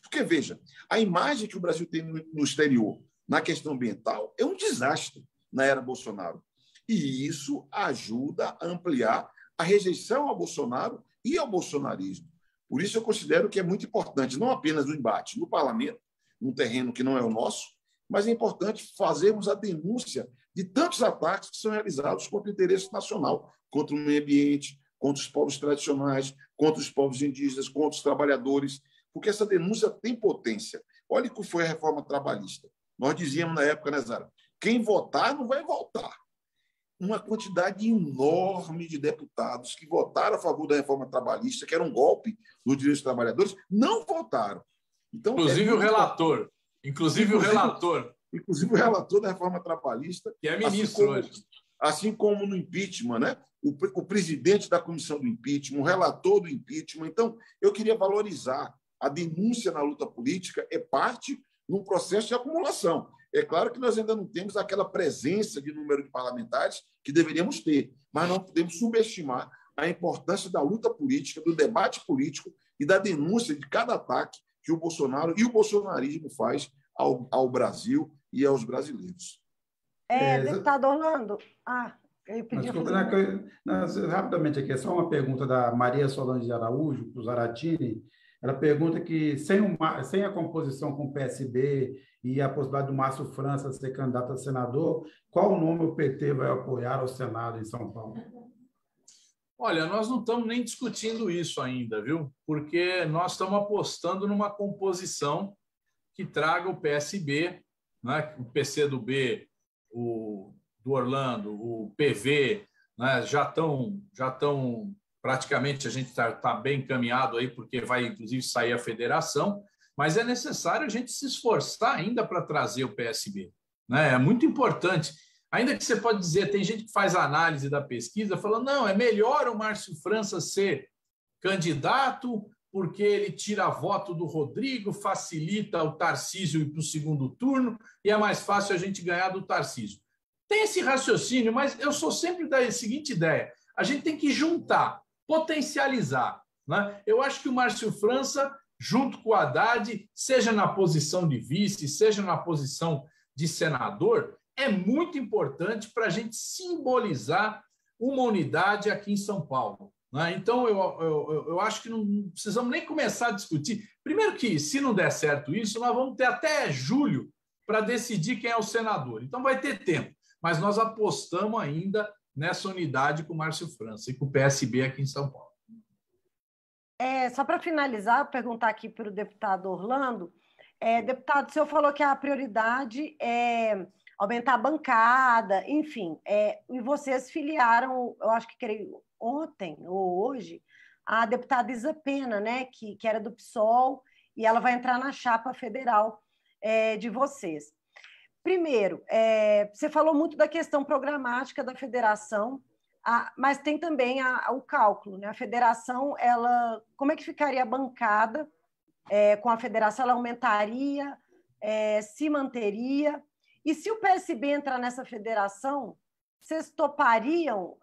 Porque, veja, a imagem que o Brasil tem no exterior na questão ambiental é um desastre na era Bolsonaro, e isso ajuda a ampliar a rejeição ao Bolsonaro e ao bolsonarismo. Por isso, eu considero que é muito importante, não apenas o embate no parlamento, num terreno que não é o nosso, mas é importante fazermos a denúncia de tantos ataques que são realizados contra o interesse nacional, contra o meio ambiente, contra os povos tradicionais, contra os povos indígenas, contra os trabalhadores, porque essa denúncia tem potência. Olha o que foi a reforma trabalhista. Nós dizíamos na época, né, Zara? Quem votar não vai voltar. Uma quantidade enorme de deputados que votaram a favor da reforma trabalhista, que era um golpe nos direitos dos trabalhadores, não votaram. Então, inclusive o relator da reforma trabalhista, que é ministro hoje. Assim como no impeachment, né? O presidente da comissão do impeachment, o relator do impeachment. Então, eu queria valorizar a denúncia na luta política, é parte de um processo de acumulação. É claro que nós ainda não temos aquela presença de número de parlamentares que deveríamos ter, mas não podemos subestimar a importância da luta política, do debate político e da denúncia de cada ataque que o Bolsonaro e o bolsonarismo faz ao Brasil e aos brasileiros. Deputado Orlando... rapidamente aqui, é só uma pergunta da Maria Solange de Araújo, para o Zarattini. Ela pergunta que, sem a composição com o PSB e a possibilidade do Márcio França ser candidato a senador, qual nome o PT vai apoiar ao Senado em São Paulo? Olha, nós não estamos nem discutindo isso ainda, viu? Porque nós estamos apostando numa composição que traga o PSB, né? O PCdoB, do Orlando, o PV, né? Já estão praticamente a gente está bem encaminhado aí, porque vai, inclusive, sair a federação, mas é necessário a gente se esforçar ainda para trazer o PSB, né? É muito importante. Ainda que você pode dizer, tem gente que faz análise da pesquisa, falando, não, é melhor o Márcio França ser candidato, porque ele tira voto do Rodrigo, facilita o Tarcísio ir para o segundo turno, e é mais fácil a gente ganhar do Tarcísio. Tem esse raciocínio, mas eu sou sempre da seguinte ideia, a gente tem que juntar, potencializar, né? Eu acho que o Márcio França, junto com o Haddad, seja na posição de vice, seja na posição de senador, é muito importante para a gente simbolizar uma unidade aqui em São Paulo, né? Então, eu acho que não precisamos nem começar a discutir. Primeiro que, se não der certo isso, nós vamos ter até julho para decidir quem é o senador. Então, vai ter tempo. Mas nós apostamos ainda nessa unidade com o Márcio França e com o PSB aqui em São Paulo. Só para finalizar, perguntar aqui para o deputado Orlando. Deputado, o senhor falou que a prioridade é aumentar a bancada, enfim. E vocês filiaram, eu acho que creio ontem ou hoje, a deputada Isa Pena, né, que era do PSOL, e ela vai entrar na chapa federal de vocês. Primeiro, você falou muito da questão programática da federação, mas tem também o cálculo, né? A federação, como é que ficaria a bancada com a federação? Ela aumentaria, se manteria? E se o PSB entrar nessa federação, vocês topariam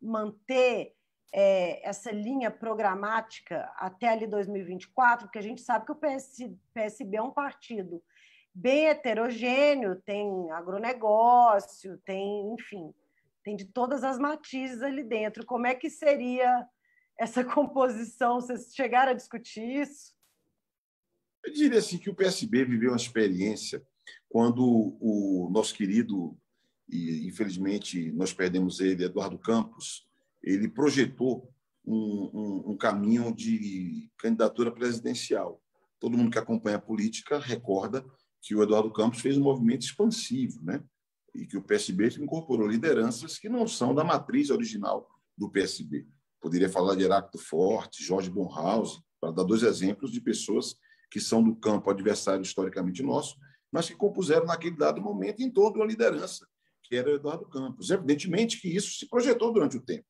manter essa linha programática até ali 2024, porque a gente sabe que o PSB é um partido bem heterogêneo, tem agronegócio, tem, enfim, tem de todas as matizes ali dentro. Como é que seria essa composição? Vocês chegaram a discutir isso? Eu diria assim que o PSB viveu uma experiência quando o nosso querido, e infelizmente nós perdemos ele, Eduardo Campos, ele projetou um caminho de candidatura presidencial. Todo mundo que acompanha a política recorda que o Eduardo Campos fez um movimento expansivo, né? E que o PSB incorporou lideranças que não são da matriz original do PSB. Poderia falar de Heráclito Forte, Jorge Bonhausen, para dar dois exemplos de pessoas que são do campo adversário historicamente nosso, mas que compuseram naquele dado momento em torno de uma liderança, que era o Eduardo Campos. Evidentemente que isso se projetou durante o tempo.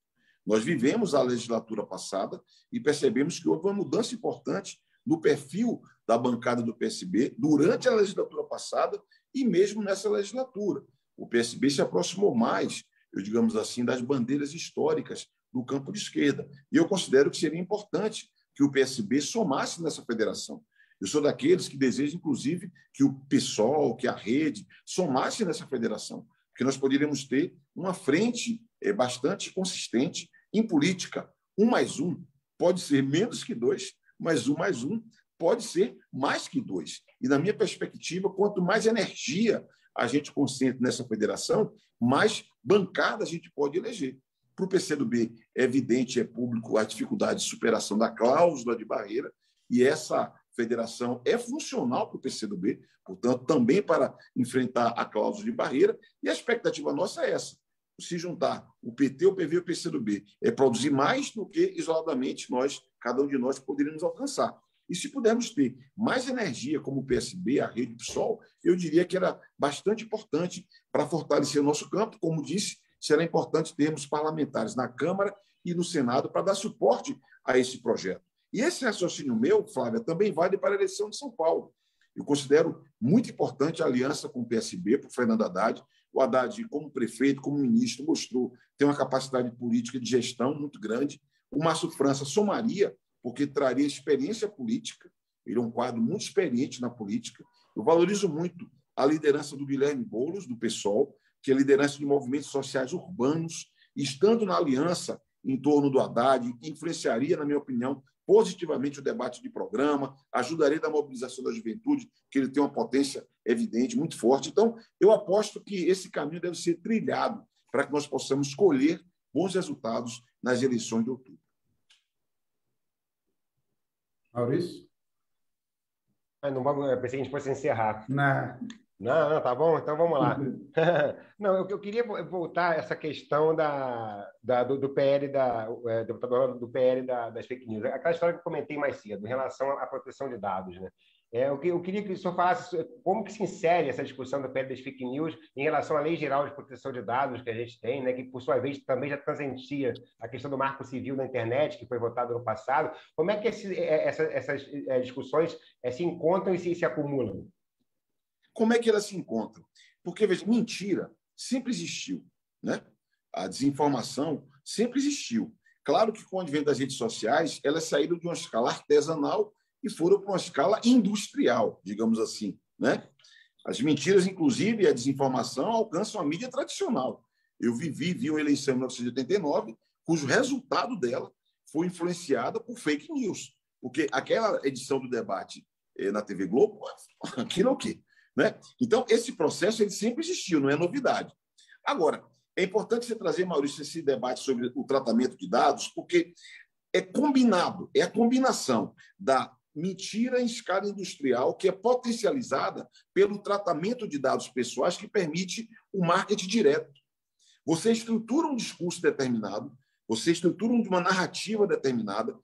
Nós vivemos a legislatura passada e percebemos que houve uma mudança importante no perfil da bancada do PSB durante a legislatura passada e mesmo nessa legislatura. O PSB se aproximou mais, digamos assim, das bandeiras históricas do campo de esquerda. E eu considero que seria importante que o PSB somasse nessa federação. Eu sou daqueles que desejam, inclusive, que o PSOL, que a Rede, somasse nessa federação, porque nós poderíamos ter uma frente bastante consistente em política. 1 mais 1 pode ser menos que 2, mas 1 mais 1 pode ser mais que 2. E, na minha perspectiva, quanto mais energia a gente concentra nessa federação, mais bancada a gente pode eleger. Para o PCdoB, é evidente, é público, a dificuldade de superação da cláusula de barreira, e essa federação é funcional para o PCdoB, portanto, também para enfrentar a cláusula de barreira, e a expectativa nossa é essa, se juntar o PT, o PV e o PCdoB, é produzir mais do que isoladamente nós, cada um de nós, poderíamos alcançar. E se pudermos ter mais energia, como o PSB, a Rede, o PSOL, eu diria que era bastante importante para fortalecer o nosso campo. Como disse, será importante termos parlamentares na Câmara e no Senado para dar suporte a esse projeto. E esse raciocínio meu, Flávia, também vale para a eleição de São Paulo. Eu considero muito importante a aliança com o PSB, para o Fernando Haddad. O Haddad, como prefeito, como ministro, mostrou ter uma capacidade política de gestão muito grande. O Márcio França somaria, porque traria experiência política. Ele é um quadro muito experiente na política. Eu valorizo muito a liderança do Guilherme Boulos, do PSOL, que é liderança de movimentos sociais urbanos, estando na aliança em torno do Haddad, influenciaria, na minha opinião, positivamente o debate de programa, ajudaria na mobilização da juventude, que ele tem uma potência evidente, muito forte. Então, eu aposto que esse caminho deve ser trilhado para que nós possamos colher bons resultados nas eleições de outubro. Maurício? Não vamos, eu pensei que a gente fosse encerrar. Não, tá bom? Então vamos lá. Não, eu queria voltar a essa questão do PL, do PL das fake news. Aquela história que eu comentei mais cedo, em relação à proteção de dados, né? Eu queria que o senhor falasse como que se insere essa discussão do PL das fake news em relação à Lei Geral de Proteção de Dados que a gente tem, né, que, por sua vez, também já transcendia a questão do marco civil na internet, que foi votado no passado. Como é que essas discussões se encontram e se acumulam? Como é que elas se encontram? Porque, veja, mentira sempre existiu, né? A desinformação sempre existiu. Claro que, com o advento das redes sociais, elas saíram de uma escala artesanal e foram para uma escala industrial, digamos assim, né? As mentiras, inclusive, e a desinformação alcançam a mídia tradicional. Eu vi uma eleição em 1989, cujo resultado dela foi influenciada por fake news, porque aquela edição do debate na TV Globo, aquilo é o quê? Né? Então, esse processo ele sempre existiu, não é novidade. Agora, é importante você trazer, Maurício, esse debate sobre o tratamento de dados, porque é combinado, é a combinação da mentira em escala industrial, que é potencializada pelo tratamento de dados pessoais, que permite o marketing direto. Você estrutura um discurso determinado, você estrutura uma narrativa determinada,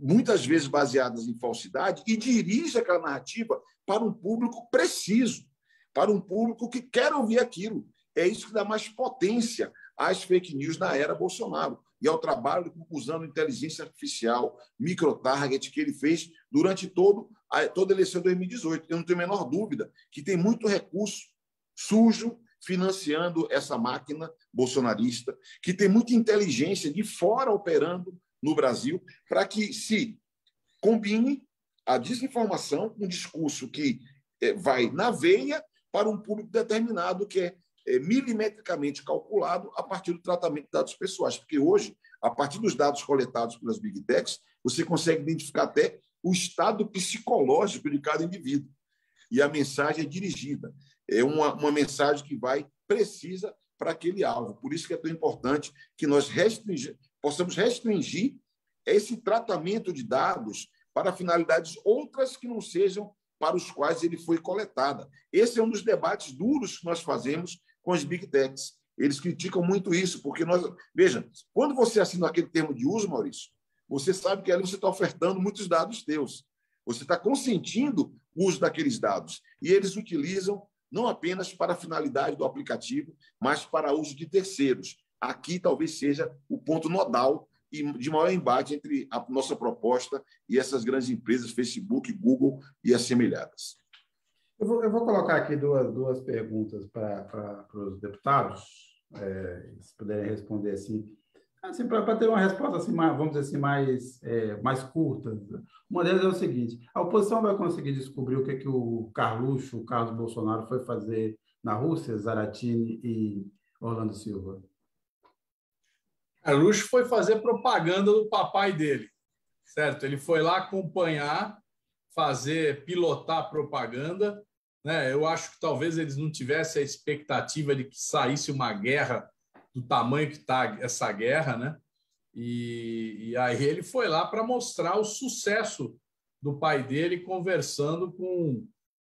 muitas vezes baseadas em falsidade, e dirige aquela narrativa para um público preciso, para um público que quer ouvir aquilo. É isso que dá mais potência às fake news na era Bolsonaro e ao trabalho usando inteligência artificial, micro-target, que ele fez durante toda a eleição de 2018. Eu não tenho a menor dúvida que tem muito recurso sujo financiando essa máquina bolsonarista, que tem muita inteligência de fora operando no Brasil, para que se combine a desinformação com um discurso que vai na veia para um público determinado, que é milimetricamente calculado a partir do tratamento de dados pessoais. Porque hoje, a partir dos dados coletados pelas Big Techs, você consegue identificar até o estado psicológico de cada indivíduo. E a mensagem é dirigida. É uma mensagem que vai precisa para aquele alvo. Por isso que é tão importante que nós possamos restringir esse tratamento de dados para finalidades outras que não sejam para os quais ele foi coletado. Esse é um dos debates duros que nós fazemos com as Big Techs. Eles criticam muito isso, porque nós... Veja, quando você assina aquele termo de uso, Maurício, você sabe que ali você está ofertando muitos dados teus. Você está consentindo o uso daqueles dados. E eles utilizam não apenas para a finalidade do aplicativo, mas para uso de terceiros. Aqui talvez seja o ponto nodal e de maior embate entre a nossa proposta e essas grandes empresas, Facebook, Google e as semelhantes. Eu vou colocar aqui duas perguntas para os deputados, se puderem responder assim para ter uma resposta, assim, vamos dizer assim, mais curta. Uma delas é o seguinte: a oposição vai conseguir descobrir o que, que o Carluxo, o Carlos Bolsonaro, foi fazer na Rússia, Zarattini e Orlando Silva? Carluxo foi fazer propaganda do papai dele, certo? Ele foi lá acompanhar, fazer, pilotar propaganda, né? Eu acho que talvez eles não tivessem a expectativa de que saísse uma guerra do tamanho que está essa guerra, né? E aí ele foi lá para mostrar o sucesso do pai dele conversando com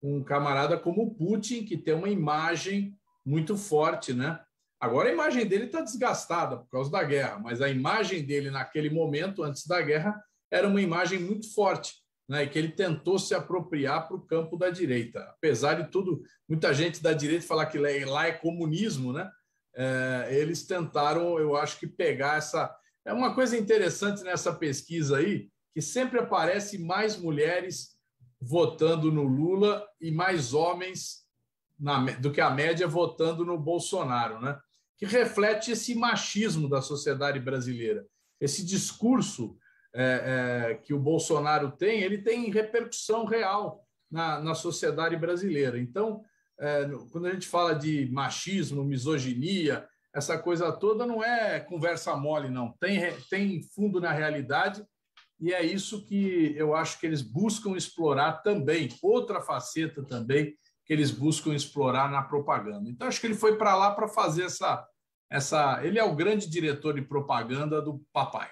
um camarada como o Putin, que tem uma imagem muito forte, né? Agora a imagem dele está desgastada por causa da guerra, mas a imagem dele naquele momento, antes da guerra, era uma imagem muito forte, né? E que ele tentou se apropriar para o campo da direita. Apesar de tudo, muita gente da direita falar que lá é comunismo, né? Eles tentaram, eu acho que pegar essa... É uma coisa interessante nessa pesquisa aí, que sempre aparece mais mulheres votando no Lula e mais homens do que a média votando no Bolsonaro, né? Que reflete esse machismo da sociedade brasileira. Esse discurso que o Bolsonaro tem, ele tem repercussão real na sociedade brasileira. Então, quando a gente fala de machismo, misoginia, essa coisa toda não é conversa mole, não. Tem fundo na realidade e é isso que eu acho que eles buscam explorar também, outra faceta também, que eles buscam explorar na propaganda. Então, acho que ele foi para lá para fazer essa... Ele é o grande diretor de propaganda do papai.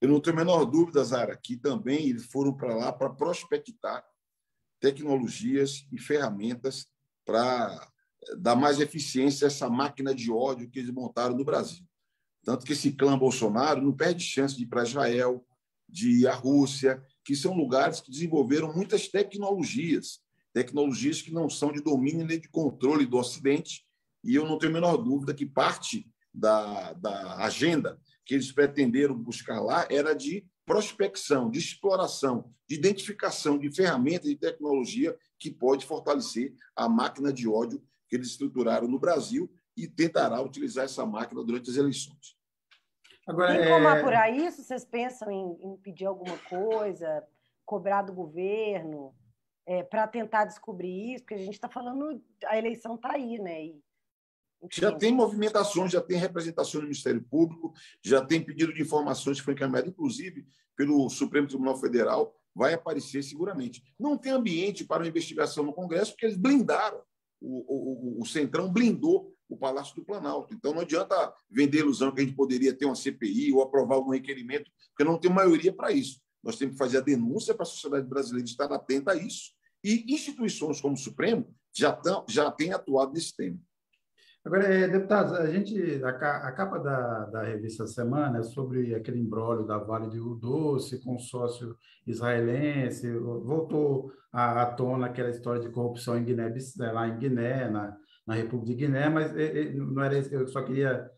Eu não tenho a menor dúvida, Zara, que também eles foram para lá para prospectar tecnologias e ferramentas para dar mais eficiência a essa máquina de ódio que eles montaram no Brasil. Tanto que esse clã Bolsonaro não perde chance de ir para Israel, de ir à Rússia, que são lugares que desenvolveram muitas tecnologias que não são de domínio nem de controle do Ocidente, e eu não tenho a menor dúvida que parte da agenda que eles pretenderam buscar lá era de prospecção, de exploração, de identificação de ferramentas e tecnologia que pode fortalecer a máquina de ódio que eles estruturaram no Brasil e tentará utilizar essa máquina durante as eleições. Agora, e como apurar isso? Vocês pensam em pedir alguma coisa, cobrar do governo... para tentar descobrir isso, porque a gente está falando, a eleição está aí, né? Já tem movimentações, já tem representação do Ministério Público, já tem pedido de informações que foi encaminhado, inclusive, pelo Supremo Tribunal Federal, vai aparecer seguramente. Não tem ambiente para uma investigação no Congresso, porque eles blindaram, o Centrão blindou o Palácio do Planalto. Então, não adianta vender a ilusão que a gente poderia ter uma CPI ou aprovar algum requerimento, porque não tem maioria para isso. Nós temos que fazer a denúncia para a sociedade brasileira estar atenta a isso. E instituições como o Supremo já têm atuado nesse tema. Agora, deputados, a capa da revista Semana é sobre aquele imbróglio da Vale do Rio Doce, consórcio israelense. Voltou à tona aquela história de corrupção em Guiné, lá em Guiné, na República de Guiné, mas não era isso, eu só queria...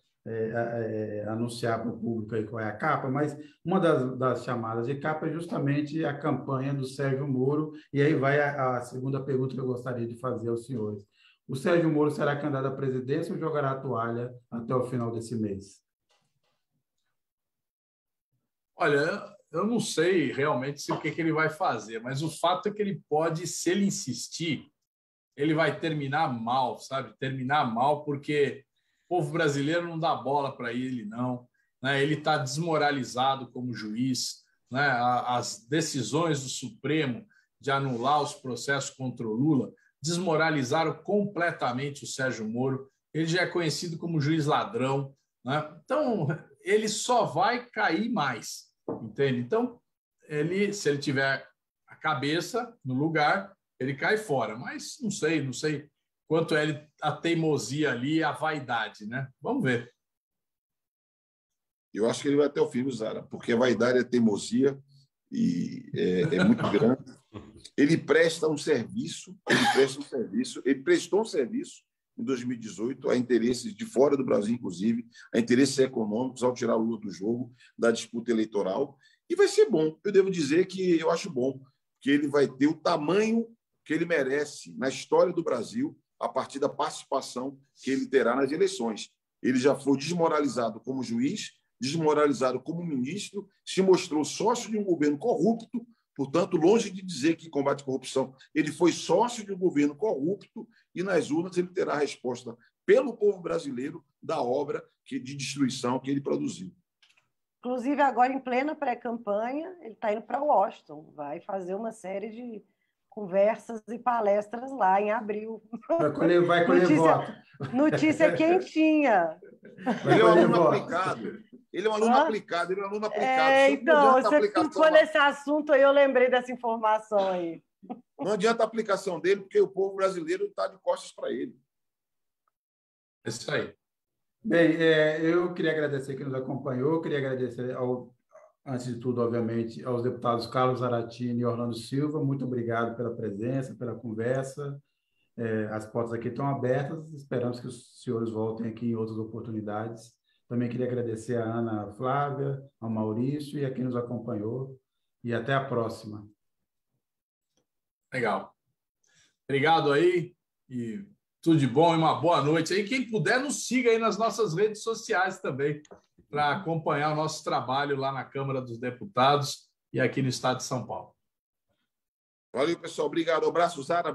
anunciar para o público aí qual é a capa, mas uma das chamadas de capa é justamente a campanha do Sérgio Moro, e aí vai a segunda pergunta que eu gostaria de fazer aos senhores. O Sérgio Moro será candidato à presidência ou jogará a toalha até o final desse mês? Olha, eu não sei realmente se o que ele vai fazer, mas o fato é que ele pode, se ele insistir, ele vai terminar mal, sabe? Terminar mal, porque o povo brasileiro não dá bola para ele, não. Né? Ele está desmoralizado como juiz. Né? As decisões do Supremo de anular os processos contra o Lula desmoralizaram completamente o Sérgio Moro. Ele já é conhecido como juiz ladrão. Né? Então, ele só vai cair mais, entende? Então, se ele tiver a cabeça no lugar, ele cai fora. Mas não sei quanto é a teimosia ali, a vaidade, né? Vamos ver. Eu acho que ele vai até o fim, Zara, porque a vaidade é teimosia e é muito grande. Ele prestou um serviço em 2018 a interesses de fora do Brasil, inclusive, a interesses econômicos, ao tirar o Lula do jogo, da disputa eleitoral, e vai ser bom. Eu devo dizer que eu acho bom, que ele vai ter o tamanho que ele merece na história do Brasil a partir da participação que ele terá nas eleições. Ele já foi desmoralizado como juiz, desmoralizado como ministro, se mostrou sócio de um governo corrupto. Portanto, longe de dizer que combate à corrupção, ele foi sócio de um governo corrupto e, nas urnas, ele terá a resposta pelo povo brasileiro da obra de destruição que ele produziu. Inclusive, agora, em plena pré-campanha, ele está indo para Washington, vai fazer uma série de conversas e palestras lá em abril. Vai colher voto. Notícia quentinha. Ele é um aluno aplicado. Ele é um aluno aplicado. É, então, você tocou nesse assunto aí, eu lembrei dessa informação aí. Não adianta a aplicação dele, porque o povo brasileiro está de costas para ele. É isso aí. Bem, eu queria agradecer quem nos acompanhou, queria agradecer, antes de tudo, obviamente, aos deputados Carlos Zarattini e Orlando Silva. Muito obrigado pela presença, pela conversa. As portas aqui estão abertas, esperamos que os senhores voltem aqui em outras oportunidades. Também queria agradecer a Ana Flávia, ao Maurício e a quem nos acompanhou. E até a próxima. Legal. Obrigado aí e tudo de bom e uma boa noite. E quem puder, nos siga aí nas nossas redes sociais também para acompanhar o nosso trabalho lá na Câmara dos Deputados e aqui no Estado de São Paulo. Valeu, pessoal. Obrigado. Um abraço, Zara.